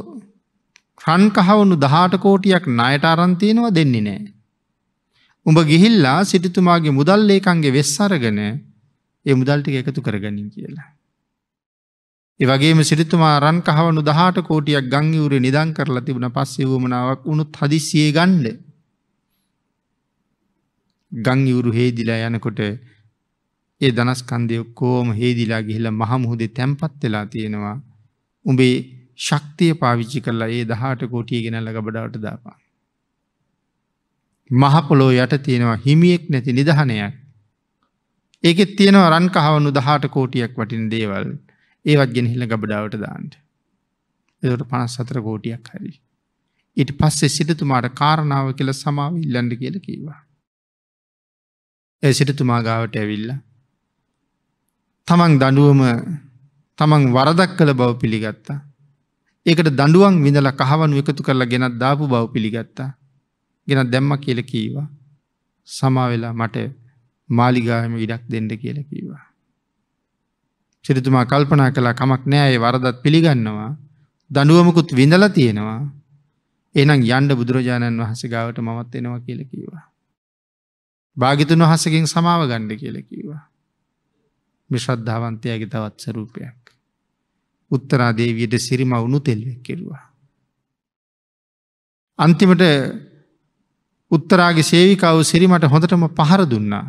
රන් කහවණු දහඅට කෝටියක් ණයට අරන් තියනවා දෙන්නේ නැහැ. උඹ ගිහිල්ලා සිටුතුමාගේ මුදල් ලේකම්ගේ වෙස් අරගෙන ඒ මුදල් ටික එකතු කරගනින් කියලා. ඒ වගේම සිටුතුමා රන් කහවණු දහඅට කෝටියක් ගම් යූරේ නිදන් කරලා තිබුණා පස්සේ වුමනාවක් උනුත් හදිස්සියේ ගන්න. ගම් යූරු හේදිලා යනකොට ඒ ධනස්කන්ධය කොහොම හේදිලා ගිහිල්ලා මහ මුහුදේ තැම්පත් වෙලා තියෙනවා. උඹේ ශක්තිය පාවිච්චි කරලා ඒ දහඅට කෝටිය ගෙනල්ලා ගබඩාවට දාපන්. මහ පොළොව යට තියෙනවා හිමියෙක් නැති නිදහනයක්. ඒකෙත් තියෙනවා රන් කහවණු දහඅට කෝටියක් වටින දේවල්. ඒවත් ගෙනහිල්ලා ගබඩාවට දාන්න. ඒකට පනස් හතර කෝටියක් හරි. ඊට පස්සේ සිටුතුමාට කාරණාව කියලා සමාව ඉල්ලන්න කියලා කිව්වා. ඒ සිටුතුමා ගාවට ඇවිල්ලා තමන් දඬුවම තමන් වරදක් කළ බව පිළිගත්තා. ඒකට දඬුවම් විඳලා කහවණු එකතු කරලා ගෙනත් දාපු බව පිළිගත්තා. ගෙනත් දැම්මා කියලා කීවා. සමා වෙලා මට මාලිගාවෙම ඉඩක් දෙන්න කියලා කීවා. සිටුතුමා කල්පනා කළා කමක් නෑ ඒ වරදත් පිළිගන්නවා. දඬුවමකුත් විඳලා තියෙනවා. එහෙනම් යන්න බුදුරජාණන් වහන්සේ ගාවට මමත් එනවා කියලා කීවා. භාග්‍යතුන් වහන්සේගෙන් සමාව ගන්න කියලා කීවා. මේ ශ්‍රද්ධාවන්තයාගේ තවත් ස්වරූපයක්. උත්තරා දේවියට සිරිමා වුණු තෙල්වෙක් කෙරුවා. අන්තිමට උත්තරාගේ සේවිකාව සිරිමට හොඳටම පහර දුන්නා.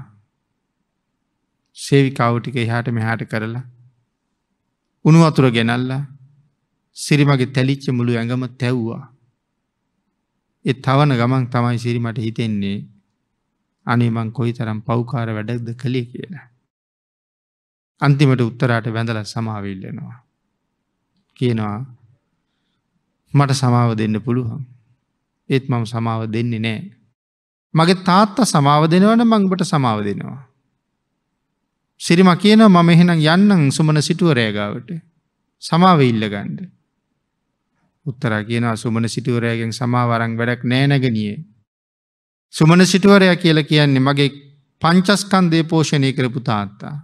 සේවිකාව ටික එහාට මෙහාට කරලා උණු වතුර ගෙනල්ලා සිරිමගේ තැලිච්ච මුළු ඇඟම තැව්වා. ඒ තවන ගමන් තමයි සිරිමට හිතෙන්නේ අනේ මං කොයිතරම් පෞකාර වැඩක්ද කළේ කියලා. අන්තිමට උත්තරාට වැඳලා සමාව ඉල්ලනවා. කියනවා මට සමාව දෙන්න පුළුවන්. ඒත් මම සමාව දෙන්නේ නෑ. මගේ තාත්තා සමාව දෙනවනම් මං ඔබට සමාව දෙනවා. සිරිමා කියනවා මම එහෙනම් යන්නම් සුමන සිටුවරයා ගාවට සමාව ඉල්ල ගන්න. උත්තරා කියනවා සුමන සිටුවරයාගෙන් සමාව අරන් වැඩක් නෑ නැගණියේ. සුමන සිටුවරයා කියලා කියන්නේ මගේ පංචස්කන්ධය පෝෂණය කරපු තාත්තා.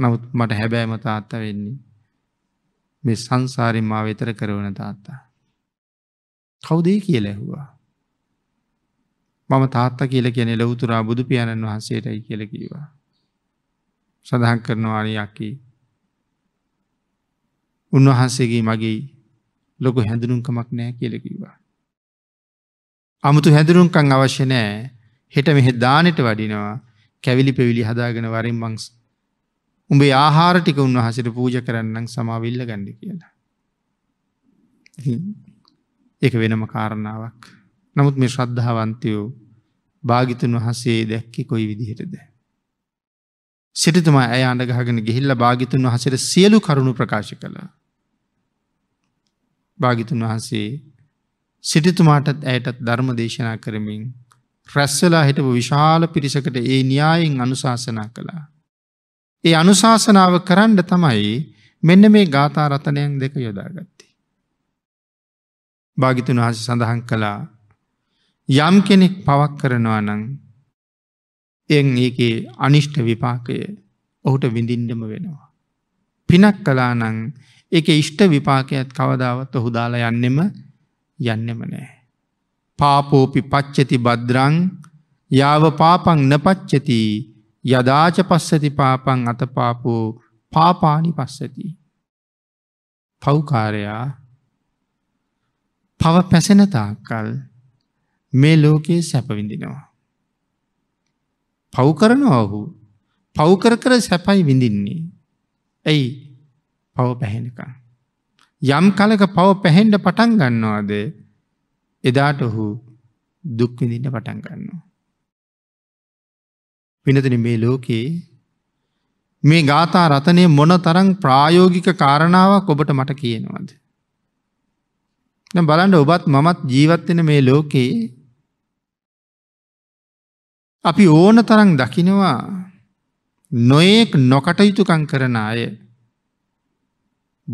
නමුත් මට හැබෑම තාත්තා වෙන්නේ මේ සංසාරේ මා වෙතර කරවන තාත්තා. කවුද ඒ කියලා ඇහුවා. මම තාත්තා කියලා කියන්නේ ලෞතුරා බුදු පියාණන් වහන්සේටයි කියලා කිව්වා. සඳහන් කරනවා අනියකි. උන්වහන්සේගේ මගේ ලොකු හැඳුනුම්කමක් නැහැ කියලා කිව්වා. 아무තු හැඳුනුම්කම් අවශ්‍ය නැහැ. හෙට මෙහෙ දානෙට වඩිනවා. කැවිලි පෙවිලි හදාගෙන වරින් මං උඹේ ආහාර ටික උන්වහන්සේට පූජා කරන්නම් සමාව ඉල්ල ගන්න කියලා. ඒක වෙනම කාරණාවක්. නමුත් මේ ශ්‍රද්ධාවන්තයෝ භාග්‍යතුන් වහන්සේ දැක්කේ කොයි විදිහටද? සිටුතුමා ඇය අඬ ගහගෙන ගිහිල්ලා භාග්‍යතුන් වහන්සේට සියලු කරුණු ප්‍රකාශ කළා. භාග්‍යතුන් වහන්සේ සිටුතුමාටත් ඇයටත් ධර්ම දේශනා කරමින් රැස්වලා හිටපු විශාල පිරිසකට ඒ න්‍යායෙන් අනුශාසනා කළා. ඒ අනුශාසනාව කරන්න තමයි මෙන්න මේ ගාථා රත්නයන් දෙක යොදාගත්තේ. භාග්‍යතුන් වහන්සේ සඳහන් කළා යම් කෙනෙක් පවක් කරනවා නම් එන් ඒකේ අනිෂ්ඨ විපාකය ඔහුට විඳින්නම වෙනවා. පිනක් කළා නම් ඒකේ ඉෂ්ඨ විපාකයක් කවදාවත් ඔහු දාලා යන්නෙම යන්නෙම නැහැ. පාපෝපි පච්චති භද්‍රං යාව පාපං නපච්චති යදාච පස්සති පාපං අතපාපෝ පාපානි පස්සති. පව්කාරයා පව පැසෙන තාක්කල් මේ ලෝකේ සැප විඳිනවා. පව් කරනවා ඔහු. පව් කර කර සැපයි විඳින්නේ. එයි පව පැහැෙනකම්. යම් කලක පව පැහෙන්න පටන් ගන්නවාද එදාට ඔහු දුක් විඳින්න පටන් ගන්නවා. විනතනි මේ ලෝකේ මේ ගාථා රතනේ මොන තරම් ප්‍රායෝගික කාරණාවක් ඔබට මට කියනවාද? දැන් බලන්න ඔබත් මමත් ජීවත් වෙන මේ ලෝකේ අපි ඕන තරම් දකිනවා නොඑක් නොකටයුතුකම් කරන අය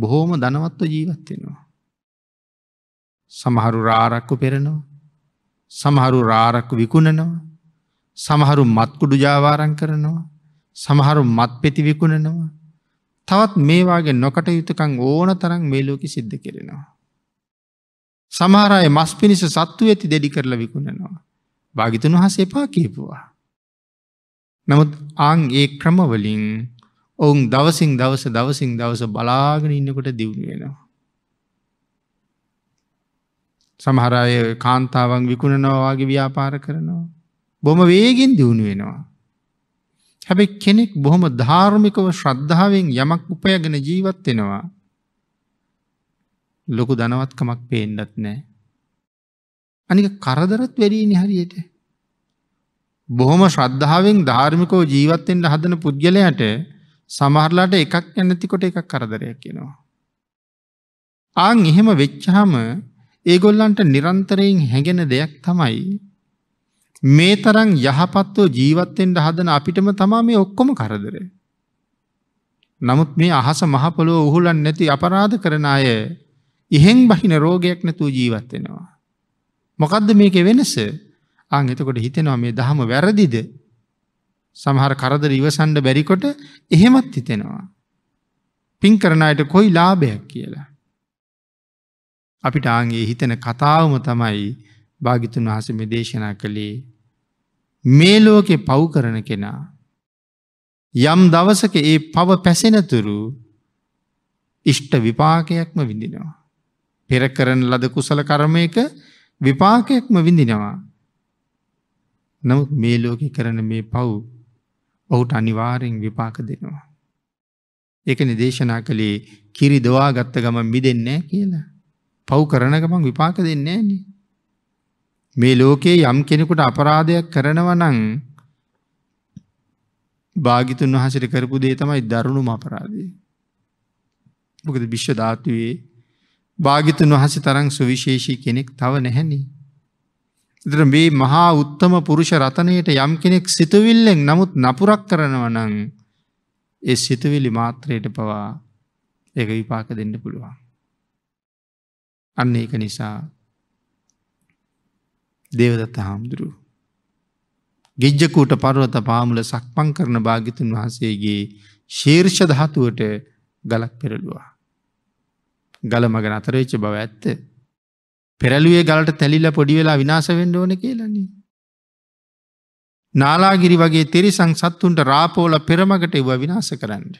බොහෝම ධනවත්ව ජීවත් වෙනවා. සමහරු රාරක්කු පෙරනවා. සමහරු රාරක්කු විකුණනවා. සමහරු මත්කුඩු ජාවාරං කරනවා. සමහරු මත් පෙති විකුණනවා. තවත් මේ වාගේ නොකටයුතුකම් ඕන තරම් මේ ලෝකෙ සිද්ධ කෙරෙනවා. සමහර අය මස් පිණිස සත්තු වෙති දෙඩි කරලා විකුණනවා. භාග්‍යතුන් වහන්සේ එපා කියපුවා. නමුත් ආන් ඒ ක්‍රම වලින් ඔවුන් දවසින් දවස දවසින් දවස බලාගෙන ඉන්නකොට දියුණු වෙනවා. සමහර අය කාන්තාවන් විකුණනවා වාගේ ව්‍යාපාර කරනවා. බොහොම වේගෙන් දියුණු වෙනවා. හැබැයි කෙනෙක් බොහොම ධාර්මිකව ශ්‍රද්ධාවෙන් යමක් උපයගෙන ජීවත් වෙනවා. ලොකු ධනවත්කමක් පේන්නත් නැහැ. අනික කරදරත් වැඩිනේ හරියට. බොහොම ශ්‍රද්ධාවෙන් ධාර්මිකව ජීවත් වෙන්න හදන පුද්ගලයාට සමහරලාට එකක් නැතිකොට එකක් කරදරයක් වෙනවා. ආන් එහෙම වෙච්චාම ඒගොල්ලන්ට නිරන්තරයෙන් හැඟෙන දෙයක් තමයි මේ තරම් යහපත්ව ජීවත්වෙන්ට හදන අපිටම තමා මේ ඔක්කොම කරදරේ. නමුත් මේ අහස මහපොළොව උහුලන් නැති අපරාධ කරන අය ඉහෙන් බහින රෝගයක් නැතුව ජීවත් වෙනවා. මොකද්ද මේකේ වෙනස? ආන් එතකොට හිතෙනවා මේ දහම වැරදිද? සමහර කරදර ඉවසන්න බැරිකොට එහෙමත් හිතෙනවා. පින් කරන අයට කොයි ලාභයක් කියලා. අපිට ආන්ගේ හිතෙන කතාවම තමයි භාග්‍යතුන් වහන්සේ මේ දේශනා කළේ. මේ ලෝකේ පව් කරන කෙනා යම් දවසක ඒ පව පැසෙනතුරු ඉෂ්ට විපාකයක්ම විඳිනවා. පෙර කරන ලද කුසල කර්මයක විපාකයක්ම විඳිනවා. නමුත් මේ ලෝකේ කරන මේ පව් ඔහුට අනිවාර්යෙන් විපාක දෙනවා. ඒකනේ දේශනා කළේ කිරි දවා ගත්ත ගමන් මිදෙන්නේ නැහැ කියලා. පව් කරන ගමන් විපාක දෙන්නේ නැහැ. මේ ලෝකයේ යම් කෙනෙකුට අපරාධයක් කරනවා නම් භාග්‍යතුන් වහන්සේට කරපු දේ තමයි දරුණුම අපරාධය. මොකද විශ්ව ධාතුවේ භාග්‍යතුන් වහන්සේ තරම් සුවිශේෂී කෙනෙක් තව නැහෙනි. ඒතර මේ මහා උත්තම පුරුෂ රතනයට යම් කෙනෙක් සිතුවිල්ලෙන් නමුත් නපුරක් කරනවා නම් ඒ සිතුවිලි මාත්‍රයට පවා ඒක විපාක දෙන්න පුළුවන්. අන්න ඒක නිසා දේවදත්ත හාමුදුරුව ගෙජ්ජකූට පර්වත පාමුල සක්මන් කරන භාග්‍යතුන් වහන්සේගේ ශීර්ෂ ධාතුවට ගලක් පෙරළුවා. ගල මග නතර වෙච්ච බව ඇත්ත. පෙරළුවේ ගලට තැලිලා පොඩි වෙලා විනාශ වෙන්න ඕන කියලානේ. නාලාගිරි වගේ තිරිසන් සත්තුන්ට රාපෝල පෙරමගට එවුවා විනාශ කරන්න.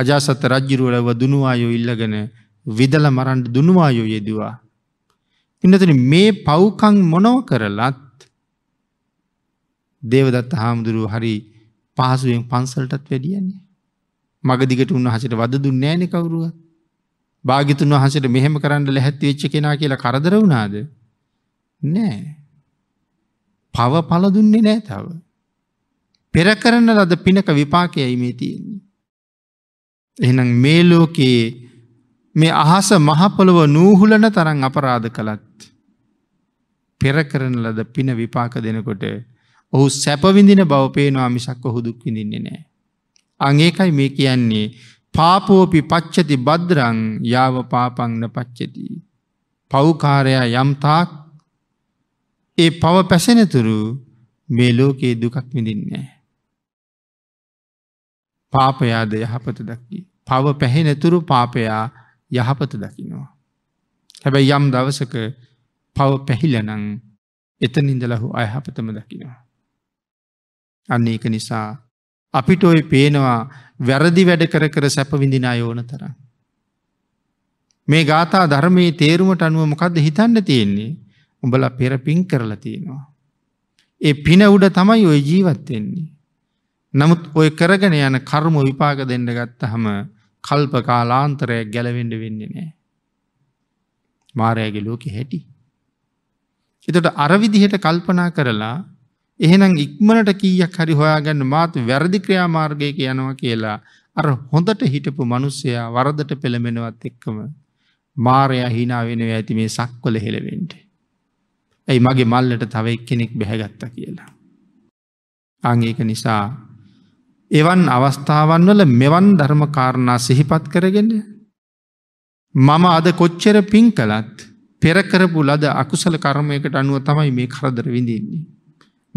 අජාසත් රජුරුවල එවුවා දුනුවායෝ ඉල්ලගෙන විදල මරන්න දුනුවායෝ යෙදුවා. ඉන්නතන මේ පව්කම් මොනව කරලත් දේවදත්ත හාමුදුරුව හරි පහසුවෙන් පන්සලටත් වැඩියන්නේ. මගදිගට උන්වහන්සේට වද දුන්නේ නැනේ කවුරුවත්. භාග්‍යතුන් වහන්සේට මෙහෙම කරන්න ලැහැත්ති වෙච්ච කෙනා කියලා කරදර වුණාද? නෑ. පව පළ දුන්නේ නෑ තව. පෙර කරන ලද පිනක විපාකයයි මේ තියෙන්නේ. එහෙනම් මේ ලෝකේ මේ අහස මහපොළොව නූහුලන තරම් අපරාධ කළත් පෙර කරන ලද පින විපාක දෙනකොට ඔහු සැප විඳින බව පේනවා මිසක් ඔහු දුක් විඳින්නේ නැහැ. අන් ඒකයි මේ කියන්නේ පාපෝපි පච්චති භද්‍රං යාව පාපං නපච්චති. පව්කාරයා යම් තාක් ඒ පව පැසෙනතුරු මේ ලෝකේ දුකක් විඳින්නේ නැහැ. පාපයාද යහපත දක්කි. පව පැහෙනතුරු පාපයා යහපත දකිනවා. හැබැයි යම් දවසක පව පැහිලනං එතනින්දලහු අයහපතම දකිනවා. අන්න ඒක නිසා අපිට ඔය පේනවා වැරදි වැඩ කර කර සැප විඳින අය ඕන තරම්. මේ ගාථා ධර්මයේ තේරුමට අනුව මොකද්ද හිතන්න තියෙන්නේ? උඹලා පෙර පිං කරලා තියෙනවා. ඒ පින උඩ තමයි ඔය ජීවත් වෙන්නේ. නමුත් ඔය කරගෙන යන කර්ම විපාක දෙන්න ගත්තහම කල්ප කාලාන්තරයක් ගැලවෙන්න වෙන්නේ නැහැ. මායාවේ ලෝකෙ හැටි. ඒතකොට අර විදිහට කල්පනා කරලා එහෙනම් ඉක්මනට කීයක් හරි හොයාගන්න මාත් වැරදි ක්‍රියාමාර්ගයක යනවා කියලා අර හොඳට හිටපු මිනිස්සයා වරදට පෙළඹෙනවත් එක්කම මායාව hina වෙනවා ඇති මේ සක්වල හෙලෙවෙන්න. එයි මගේ මල්ලට තව එක්කෙනෙක් බැහැගත්තා කියලා. ආන් ඒක නිසා එවන් අවස්ථාවන් වල මෙවන් ධර්ම කාරණා සිහිපත් කරගෙන මම අද කොච්චර පිං කළත් පෙර කරපු ලද අකුසල කර්මයකට අනුව තමයි මේ කරදර විඳින්නේ.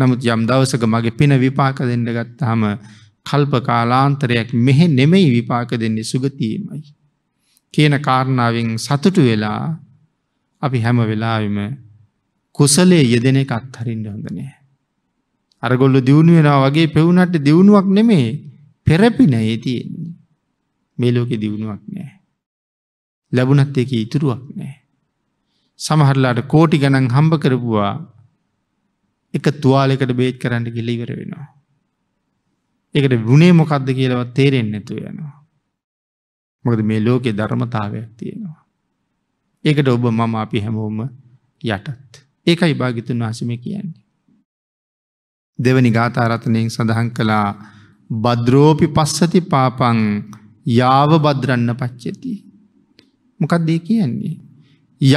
නමුත් යම් දවසක මගේ පින විපාක දෙන්න ගත්තාම කල්ප කාලාන්තරයක් මෙහෙ නෙමෙයි විපාක දෙන්නේ සුගතියමයි කියන කාරණාවෙන් සතුටු වෙලා අපි හැම වෙලාවෙම කුසලයේ යෙදෙන එක අත්හරින්න හොඳ නෑ. අරගොල්ලෝ දියුණු වෙනවා වගේ පෙවුනට දියුණුවක් නෙමෙයි පෙරපිනේ තියෙන්නේ. මේ ලෝකේ දියුණුවක් නෑ. ලැබුණත් ඒකේ ඉතුරුක් නෑ. සමහරලාට කෝටි ගණන් හම්බ කරපුවා එක තුවාලයකට බෙහෙත් කරන්න ගිහලා ඉවර වෙනවා. ඒකට වුණේ මොකද්ද කියලාවත් තේරෙන්නේ නැතුව යනවා. මොකද මේ ලෝකේ ධර්මතාවයක් තියෙනවා. ඒකට ඔබ මම අපි හැමෝම යටත්. ඒකයි භාග්‍යතුන් වහන්සේ මේ කියන්නේ. දෙවනි ගාථා රත්නයෙන් සඳහන් කළා භද්‍රෝපි පස්සති පාපං යාව භද්‍රන්න පච්චති. මොකක්ද ඒ කියන්නේ?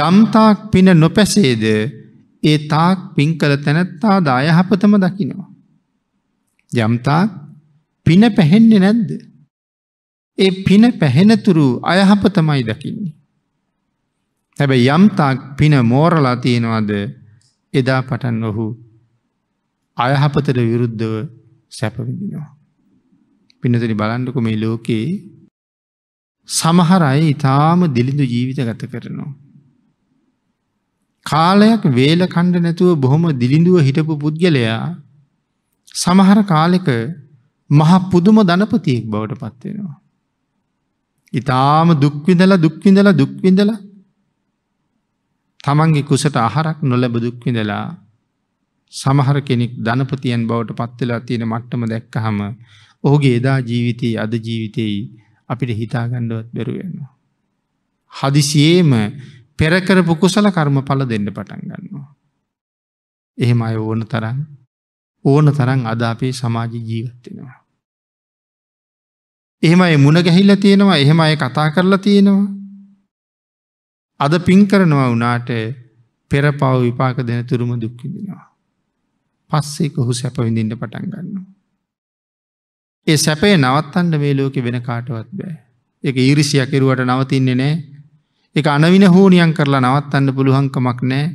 යම් තාක් පින නොපැසේද ඒ තාක් පින් කළ තැනැත්තා දායහපතම දකිනවා. යම් තාක් පින පැහෙන්නේ නැද්ද? ඒ පින පැහෙනතුරු අයහපතමයි දකින්නේ. හැබැයි යම් තාක් පින මෝරලා තියෙනවද එදා පටන් ඔහු අයහපතට විරුද්ධව සැප විඳිනවා. පින්නතනි බලන්නකො මේ ලෝකේ සමහර අය ඊටාම දිලිඳු ජීවිත ගත කරනවා. කාලයක් වේල කණ්ඩ නැතුව බොහොම දිලිඳුව හිටපු පුද්ගලයා සමහර කාලෙක මහා පුදුම ධනපතියෙක් බවට පත් වෙනවා. ඊටාම දුක් විඳලා දුක් විඳලා දුක් විඳලා තමන්ගේ කුසට ආහාරක් නොලැබ දුක් විඳලා සමහර කෙනෙක් ධනපතියන් බවට පත් වෙලා තියෙන මට්ටම දැක්කහම ඔහුගේ එදා ජීවිතයේ අද ජීවිතයේ අපිට හිතා ගන්නවත් බැරුව යනවා. හදිසියෙම පෙර කරපු කුසල කර්මඵල දෙන්න පටන් ගන්නවා. එහෙම අය ඕන තරම් ඕන තරම් අද අපේ සමාජ ජීවත් වෙනවා. එහෙම අය මුණ ගැහිලා තියෙනවා, එහෙම අය කතා කරලා තියෙනවා. අද පින් කරනවා වුණාට පෙර පව විපාක දෙන තුරුම දුක් විඳිනවා. පස්සේ කොහොම සැප විඳින්න පටන් ගන්නවා. ඒ සැපේ නවත්තන්න මේ ලෝකේ වෙන කාටවත් බෑ. ඒක ඊර්ෂ්‍යා කෙරුවට නවතින්නේ නෑ. ඒක අනවින හෝනියම් කරලා නවත්තන්න පුළුවන් කමක් නෑ.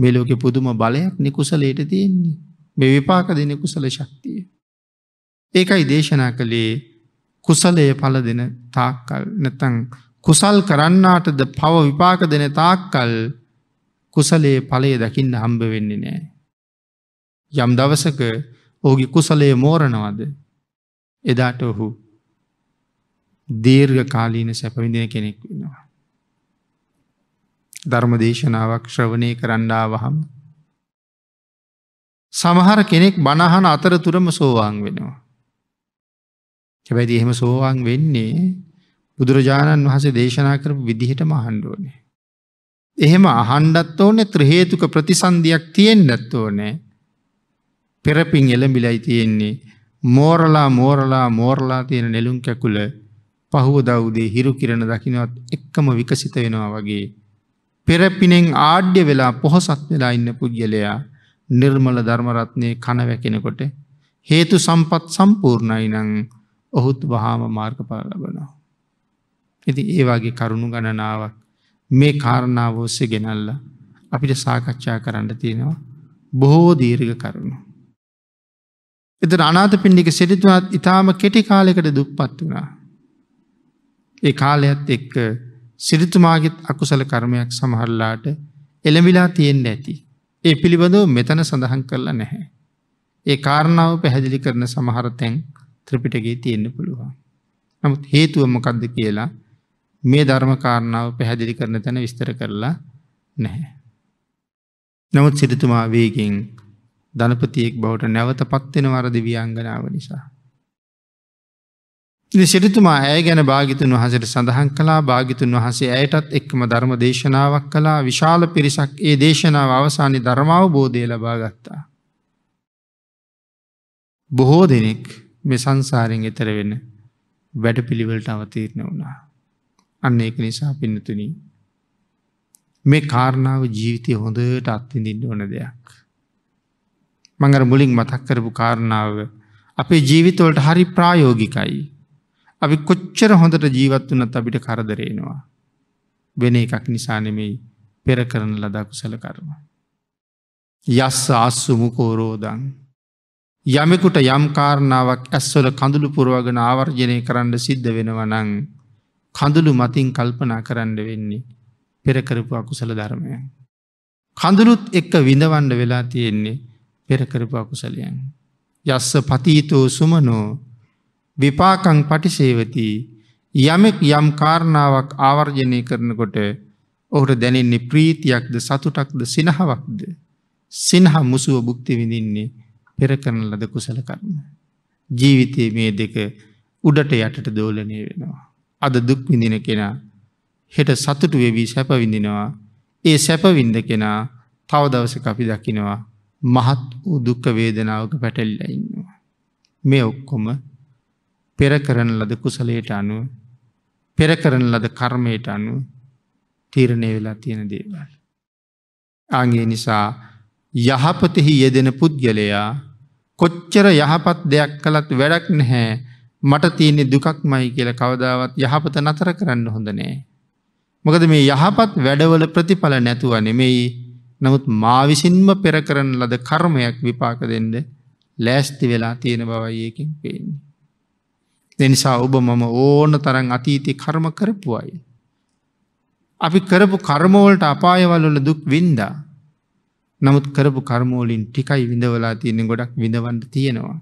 මේ ලෝකේ පුදුම බලයක් නිකුසලයට තියෙන්නේ. මේ විපාක දෙන කුසල ශක්තිය. ඒකයි දේශනා කළේ කුසලයේ ඵල දෙන තාක්කල් නැත්නම් කුසල් කරන්නාටද පව විපාක දෙන තාක්කල් කුසලයේ ඵලය දකින්න හම්බ වෙන්නේ නෑ. යම් දවසක ඔහුගේ කුසලයේ මෝරණවද එදාට ඔහු දීර්ඝ කාලීන සැප විඳින කෙනෙක් වෙනවා. ධර්ම දේශනාවක් ශ්‍රවණය කරන්න ආවහම සමහර කෙනෙක් බණ අහන අතරතුරම සෝවාන් වෙනවා. හැබැයි එහෙම සෝවාන් වෙන්නේ බුදුරජාණන් වහන්සේ දේශනා කරපු විදිහටම අහන්න ඕනේ. එහෙම අහන්නත් ඕනේ ත්‍රි හේතුක ප්‍රතිසන්දියක් තියෙන්නත් ඕනේ. පෙරපින් එළඹිලයි තියෙන්නේ. මෝරලා මෝරලා මෝරලා තියෙන නෙළුම් කැකුල පහවදා උදේ හිරු කිරණ දකින්නවත් එක්කම විකසිත වෙනවා වගේ පෙරපිනෙන් ආඩ්‍ය වෙලා පොහසත් වෙලා ඉන්න පුද්ගලයා නිර්මල ධර්ම රත්නේ කන වැකෙනකොට හේතු සම්පත් සම්පූර්ණයි නම් ඔහුත් වහාම මාර්ගඵල ලබනවා. ඉතින් ඒ වගේ කරුණු ගණනාවක් මේ කාරණාව ඔස්සේ ගෙනල්ලා අපිට සාකච්ඡා කරන්න තියෙනවා බොහෝ දීර්ඝ කරුණු. එතන අනාථපිණ්ඩික සිටුතුමාත් ඊටාම කෙටි කාලයකට දුප්පත් වුණා. ඒ කාලයත් එක්ක සිටුතුමාගේ අකුසල කර්මයක් සමහරලාට එළඹිලා තියෙන්න ඇති. ඒ පිළිබඳව මෙතන සඳහන් කරලා නැහැ. ඒ කාරණාව පැහැදිලි කරන සමහර තැන් ත්‍රිපිටකයේ තියෙන්න පුළුවන්. නමුත් හේතුව මොකක්ද කියලා මේ ධර්ම කාරණාව පැහැදිලි කරන තැන විස්තර කරලා නැහැ. නමුත් සිටුතුමා වේගෙන් ධනපතියෙක් බවට නැවතපත් වෙන වර දිව්‍යාංගනාව නිසා. ඉතින් සිටුතුමා ඇය ගැන භාග්‍යතුන් වහන්සේට සඳහන් කළා. භාග්‍යතුන් වහන්සේ ඇයටත් එක්කම ධර්ම දේශනාවක් කළා. විශාල පිරිසක් ඒ දේශනාව අවසානයේ ධර්ම අවබෝධය ලබා ගත්තා. බොහෝ දෙනෙක් මේ සංසාරයෙන් එතර වෙන වැඩපිළිවෙලට අවතීර්ණ වුණා. අන්න ඒක නිසා පින්නතුනි මේ කාරණාව ජීවිතේ හොඳට අත්විඳින්න ඕන දෙයක්. මම අර මුලින් මතක් කරපු කාරණාව අපේ ජීවිතවලට හරි ප්‍රායෝගිකයි. අපි කොච්චර හොඳට ජීවත් වුණත් අපිට කරදර එනවා. වෙන එකක් නිසා නෙමෙයි පෙර කරන ලද කුසල කර්ම. යස්ස ආස්සු මුකෝ රෝදං යමෙකුට යම් කාරණාවක් ඇස්වල කඳුළු පුරවගෙන ආවර්ජනය කරන්න සිද්ධ වෙනවා නම් කඳුළු මතින් කල්පනා කරන්න වෙන්නේ පෙර කරපු අකුසල ධර්මයන්. කඳුළුත් එක්ක විඳවන්න වෙලා තියෙන්නේ පෙර කරපු අකුසලයන්. යස්ස පතීතෝ සුමනෝ විපාකං පටිසේවති යමෙක් යම් කාරණාවක් ආවර්ජනය කරනකොට ඔහුට දැනෙන්නේ ප්‍රීතියක්ද සතුටක්ද සිනහවක්ද? සිනහ මුසුව භුක්ති විඳින්නේ පෙර කරන ලද කුසල කර්ම. ජීවිතයේ මේ දෙක උඩට යටට දෝලණය වෙනවා. අද දුක් විඳින කෙනා හෙට සතුටු වෙවි සැප විඳිනවා. ඒ සැප විඳ කෙනා තව දවසක අපි දකිනවා මහත් වූ දුක් වේදනාවක පැටලිලා ඉන්නවා. මේ ඔක්කොම පෙර කරන ලද කුසලයට අනුව පෙර කරන ලද කර්මයට අනුව තීරණය වෙලා තියෙන දේවල්. ආන්ගේ නිසා යහපතෙහි යෙදෙන පුද්ගලයා කොච්චර යහපත් දෙයක් කළත් වැඩක් නැහැ මට තියෙන දුකක්මයි කියලා කවදාවත් යහපත නතර කරන්න හොඳ නැහැ. මොකද මේ යහපත් වැඩවල ප්‍රතිඵල නැතුව නෙමෙයි. නමුත් මා විසින්ම පෙර කරන ලද කර්මයක් විපාක දෙන්න ලෑස්ති වෙලා තියෙන බවයි ඒකෙන් පේන්නේ. ඒ නිසා ඔබ මම ඕන තරම් අතීතේ කර්ම කරපු අය. අපි කරපු කර්ම වලට අපායවල වල දුක් වින්දා. නමුත් කරපු කර්මෝලින් ටිකයි විඳවලා තියෙන ගොඩක් විඳවන්න තියෙනවා.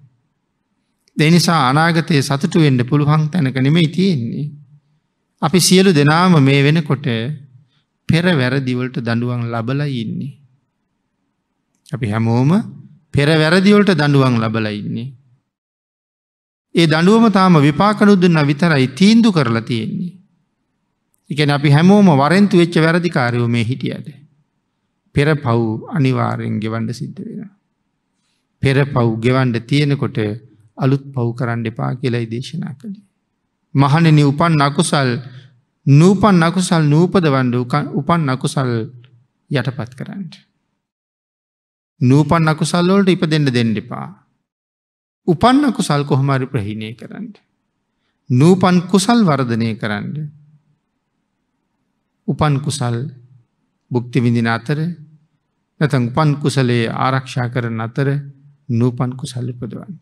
ඒ නිසා අනාගතයේ සතුටු වෙන්න පුළුවන් තැනක නෙමෙයි තියෙන්නේ. අපි සියලු දෙනාම මේ වෙනකොට පෙර වැරදි වලට දඬුවම් ලැබලා ඉන්නේ. අපි හැමෝම පෙර වැරදි වලට දඬුවම් ලැබලා ඉන්නේ. ඒ දඬුවම තාම විපාක නුදුන්නා විතරයි තීන්දුව කරලා තියෙන්නේ. ඒ කියන්නේ අපි හැමෝම වරෙන්තු වෙච්ච වැරදිකාරයෝ මේ හිටියද? පෙර පව් අනිවාර්යෙන් ගෙවන්න සිද්ධ වෙනවා. පෙර පව් ගෙවන්න තියෙනකොට අලුත් පව් කරන්න එපා කියලායි දේශනා කළේ. මහණෙනි උපන් අකුසල් නූපන් අකුසල් නූපදවන්න උපන් අකුසල් යටපත් කරන්න. නූපන් අකුසල් වලට ඉපදෙන්න දෙන්න එපා. උපන් අකුසල් කොහොම හරි ප්‍රහීණය කරන්න. නූපන් කුසල් වර්ධනය කරන්න. උපන් කුසල් භුක්ති විඳින අතර නැත්නම් උපන් කුසලයේ ආරක්ෂා කරන අතර නූපන් කුසල උපදවන්න.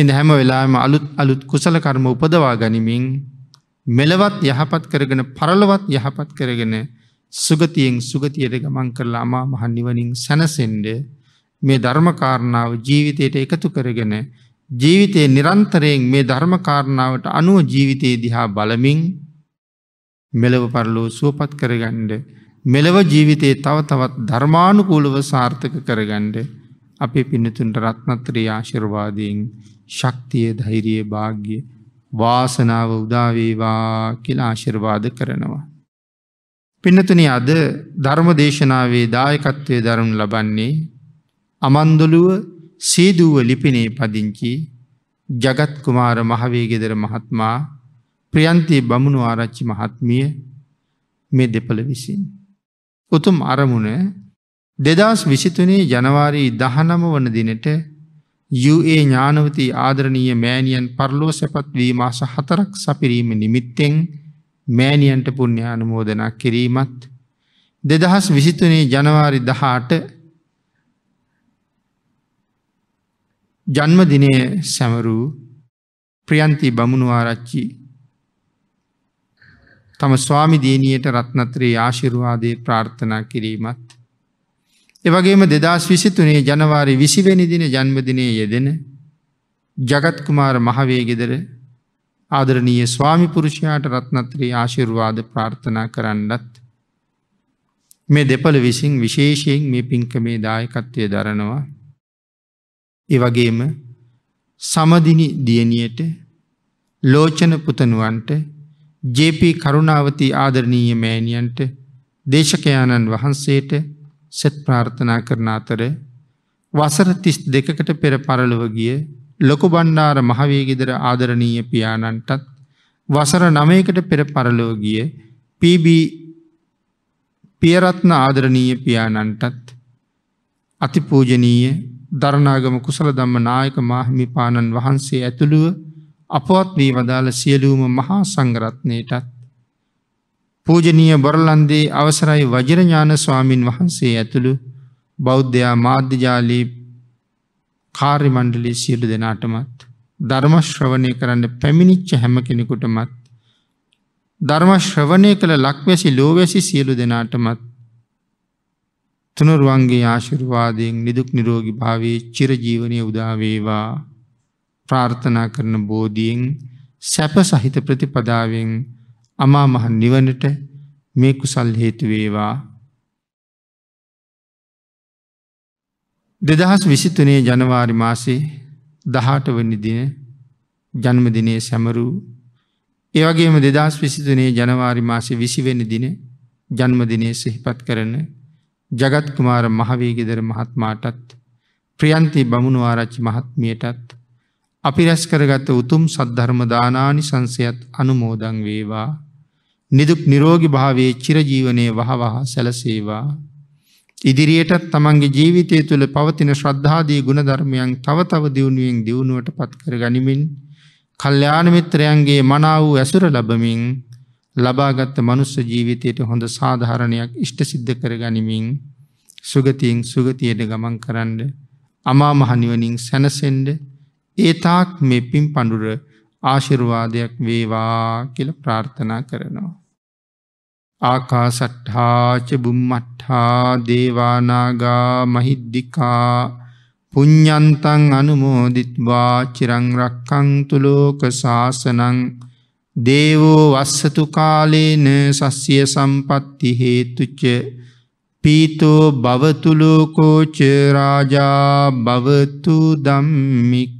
ඉන් හැම වෙලාවෙම අලුත් අලුත් කුසල කර්ම උපදවා ගනිමින් මෙලවත් යහපත් කරගෙන පරලොවත් යහපත් කරගෙන සුගතියෙන් සුගතියට ගමන් කරලා අමා මහ නිවනින් සැනසෙන්න මේ ධර්ම කාරණාව ජීවිතයට එකතු කරගෙන ජීවිතේ නිරන්තරයෙන් මේ ධර්ම කාරණාවට අනුව ජීවිතය දිහා බලමින් මෙලව පරලෝ සුවපත් කරගන්න මෙලව ජීවිතයේ තව තවත් ධර්මානුකූලව සාර්ථක කරගන්න අපේ පින්නතුන්ට රත්නත්‍රි ආශිර්වාදයෙන් ශක්තිය ධෛර්යය වාග්ය වාසනාව උදා වේවා කියලා ආශිර්වාද කරනවා. පින්නතුනි අද ධර්ම දේශනාවේ දායකත්වයේ දරනු ලබන්නේ අමන්දුලුව සීදුව ලිපිනේ පදිංචි ජගත් කුමාර මහවේගෙදර මහත්මයා ප්‍රියන්ති බමුණු ආරච්චි මහත්මිය මේ දෙපළ විසින්. උතුම් අරමුණ දෙදස් විසිතුනේ ජනවාරි දහනම වන දිනට යු.ඒ. ඥානවති ආදරණීය මෑණියන් පරලෝ සැපත් වී මාස හතරක් සපිරීම නිමිත්තෙන් මෑණියන්ට පුණ්‍යානුමෝදනා කිරීමත් දෙදහස් විසිතුනේ ජනවාරි දහඅට ජන්මදිනය සැමරූ ප්‍රියන්ති බමුණු ආරච්චි තම ස්වාමි දිනියට රත්නත්‍රි ආශිර්වාදේ ප්‍රාර්ථනා කිරීමත් එවැගේම දෙදාස් විසි තුනේ ජනවාරි විසි වෙනි දින ජන්මදිනයේ යෙදෙන ජගත් කුමාර මහවේගෙදර ආදරණීය ස්වාමි පුරුෂයාට රත්නත්‍රි ආශිර්වාද ප්‍රාර්ථනා කරන්නත් මේ දෙපළ විසින් විශේෂයෙන් මේ පින්කමේ දායකත්වය දරනවා. ඒ වගේම සමදිනි දියණියට ලෝචන පුතණුවන්ට ජේ පී කරුණාවති ආදරණීය මෑණියන්ට දේශකයාණන් වහන්සේට සෙත් ප්‍රාර්ථනා කරන අතර වසර තිස් දෙකකට පෙර පරලොව ගිය ලොකු බණ්ඩාර මහවේගෙදර ආදරණීය පියාණන්ටත් වසර නවයකට පෙර පරලොව ගිය පී බී පියරත්න ආදරණීය පියාණන්ටත් අතිපූජනීය දරණාගම කුසල ධම්ම නායක මාහිමිපාණන් වහන්සේ ඇතුළුව අපවත් වී වදාළ සියලුම මහා සංඝරත්නයටත් පූජනීය බරලන්දේ අවසරයි වජිරඥාන ස්වාමින් වහන්සේ ඇතුළු බෞද්ධ මාධ්‍ය ජාලයේ කාර්ය මණ්ඩලයේ සියලු දෙනාටමත් ධර්ම ශ්‍රවණය කරන්න පැමිණිච්ච හැම කෙනෙකුටමත් ධර්ම ශ්‍රවණය කළ ලක්වැසි ලෝවැසි සියලු දෙනාටමත් තුනුරුවන්ගේ ආශිර්වාදයෙන් නිදුක් නිරෝගී භාවයේ චිරජීවනයේ උදා වේවා ප්‍රාර්ථනා කරන බෝධියෙන් සැප සහිත ප්‍රතිපදාවෙන් අමා මහ නිවනට මේ කුසල් හේතු වේවා. දෙදාස් විසි තුනේ ජනවාරි මාසේ දහඅට වෙනි දින ජන්මදිනයේ සැමරූ ඒ වගේම දෙදාස් විසි තුනේ ජනවාරි මාසේ විසි වෙනි දින ජන්මදිනයේ සිහිපත් කරන ජගත් කුමාර මහවේගෙදර මහත්මයාටත් ප්‍රියන්ති බමුණු ආරච්චි මහත්මියටත් අපි රැස් කරගත් උතුම් සද්ධර්ම දානානිසංසයත් අනුමෝදන් වේවා. නිදුක් නිරෝගී භාවයේ චිරජීවනයේ වහවහ සැලසේවා. ඉදිරියටත් තමන්ගේ ජීවිතය තුළ පවතින ශ්‍රද්ධාදී ගුණධර්මයන් තව තව දියුණුවෙන් දියුණුවට පත් කර ගනිමින් කල්යාණ මිත්‍රයන්ගේ මනාව ඇසුර ලැබමින් ලබාගත් මනුස්ස ජීවිතයට හොඳ සාධාරණයක් ඉෂ්ට සිද්ධ කර ගනිමින් සුගතියෙන් සුගතියට ගමන් කරන්න අමා මහ නිවනින් සැනසෙන්න ඒතාක් මේ පින් පඳුර ආශිර්වාදයක් වේවා කියලා ප්‍රාර්ථනා කරනවා. ආකාසට්ඨා ච බුම්මට්ඨා දේවානාගා මහිද්దికා පුඤ්ඤන්තං අනුමෝදිත්වා චිරං රක්ඛන්තු ලෝක සාසනං දේවෝ වස්සතු කාලේන සස්්‍ය සම්පත්ති හේතුච පීතෝ භවතු ලෝකෝ ච රාජා භවතු ධම්මික.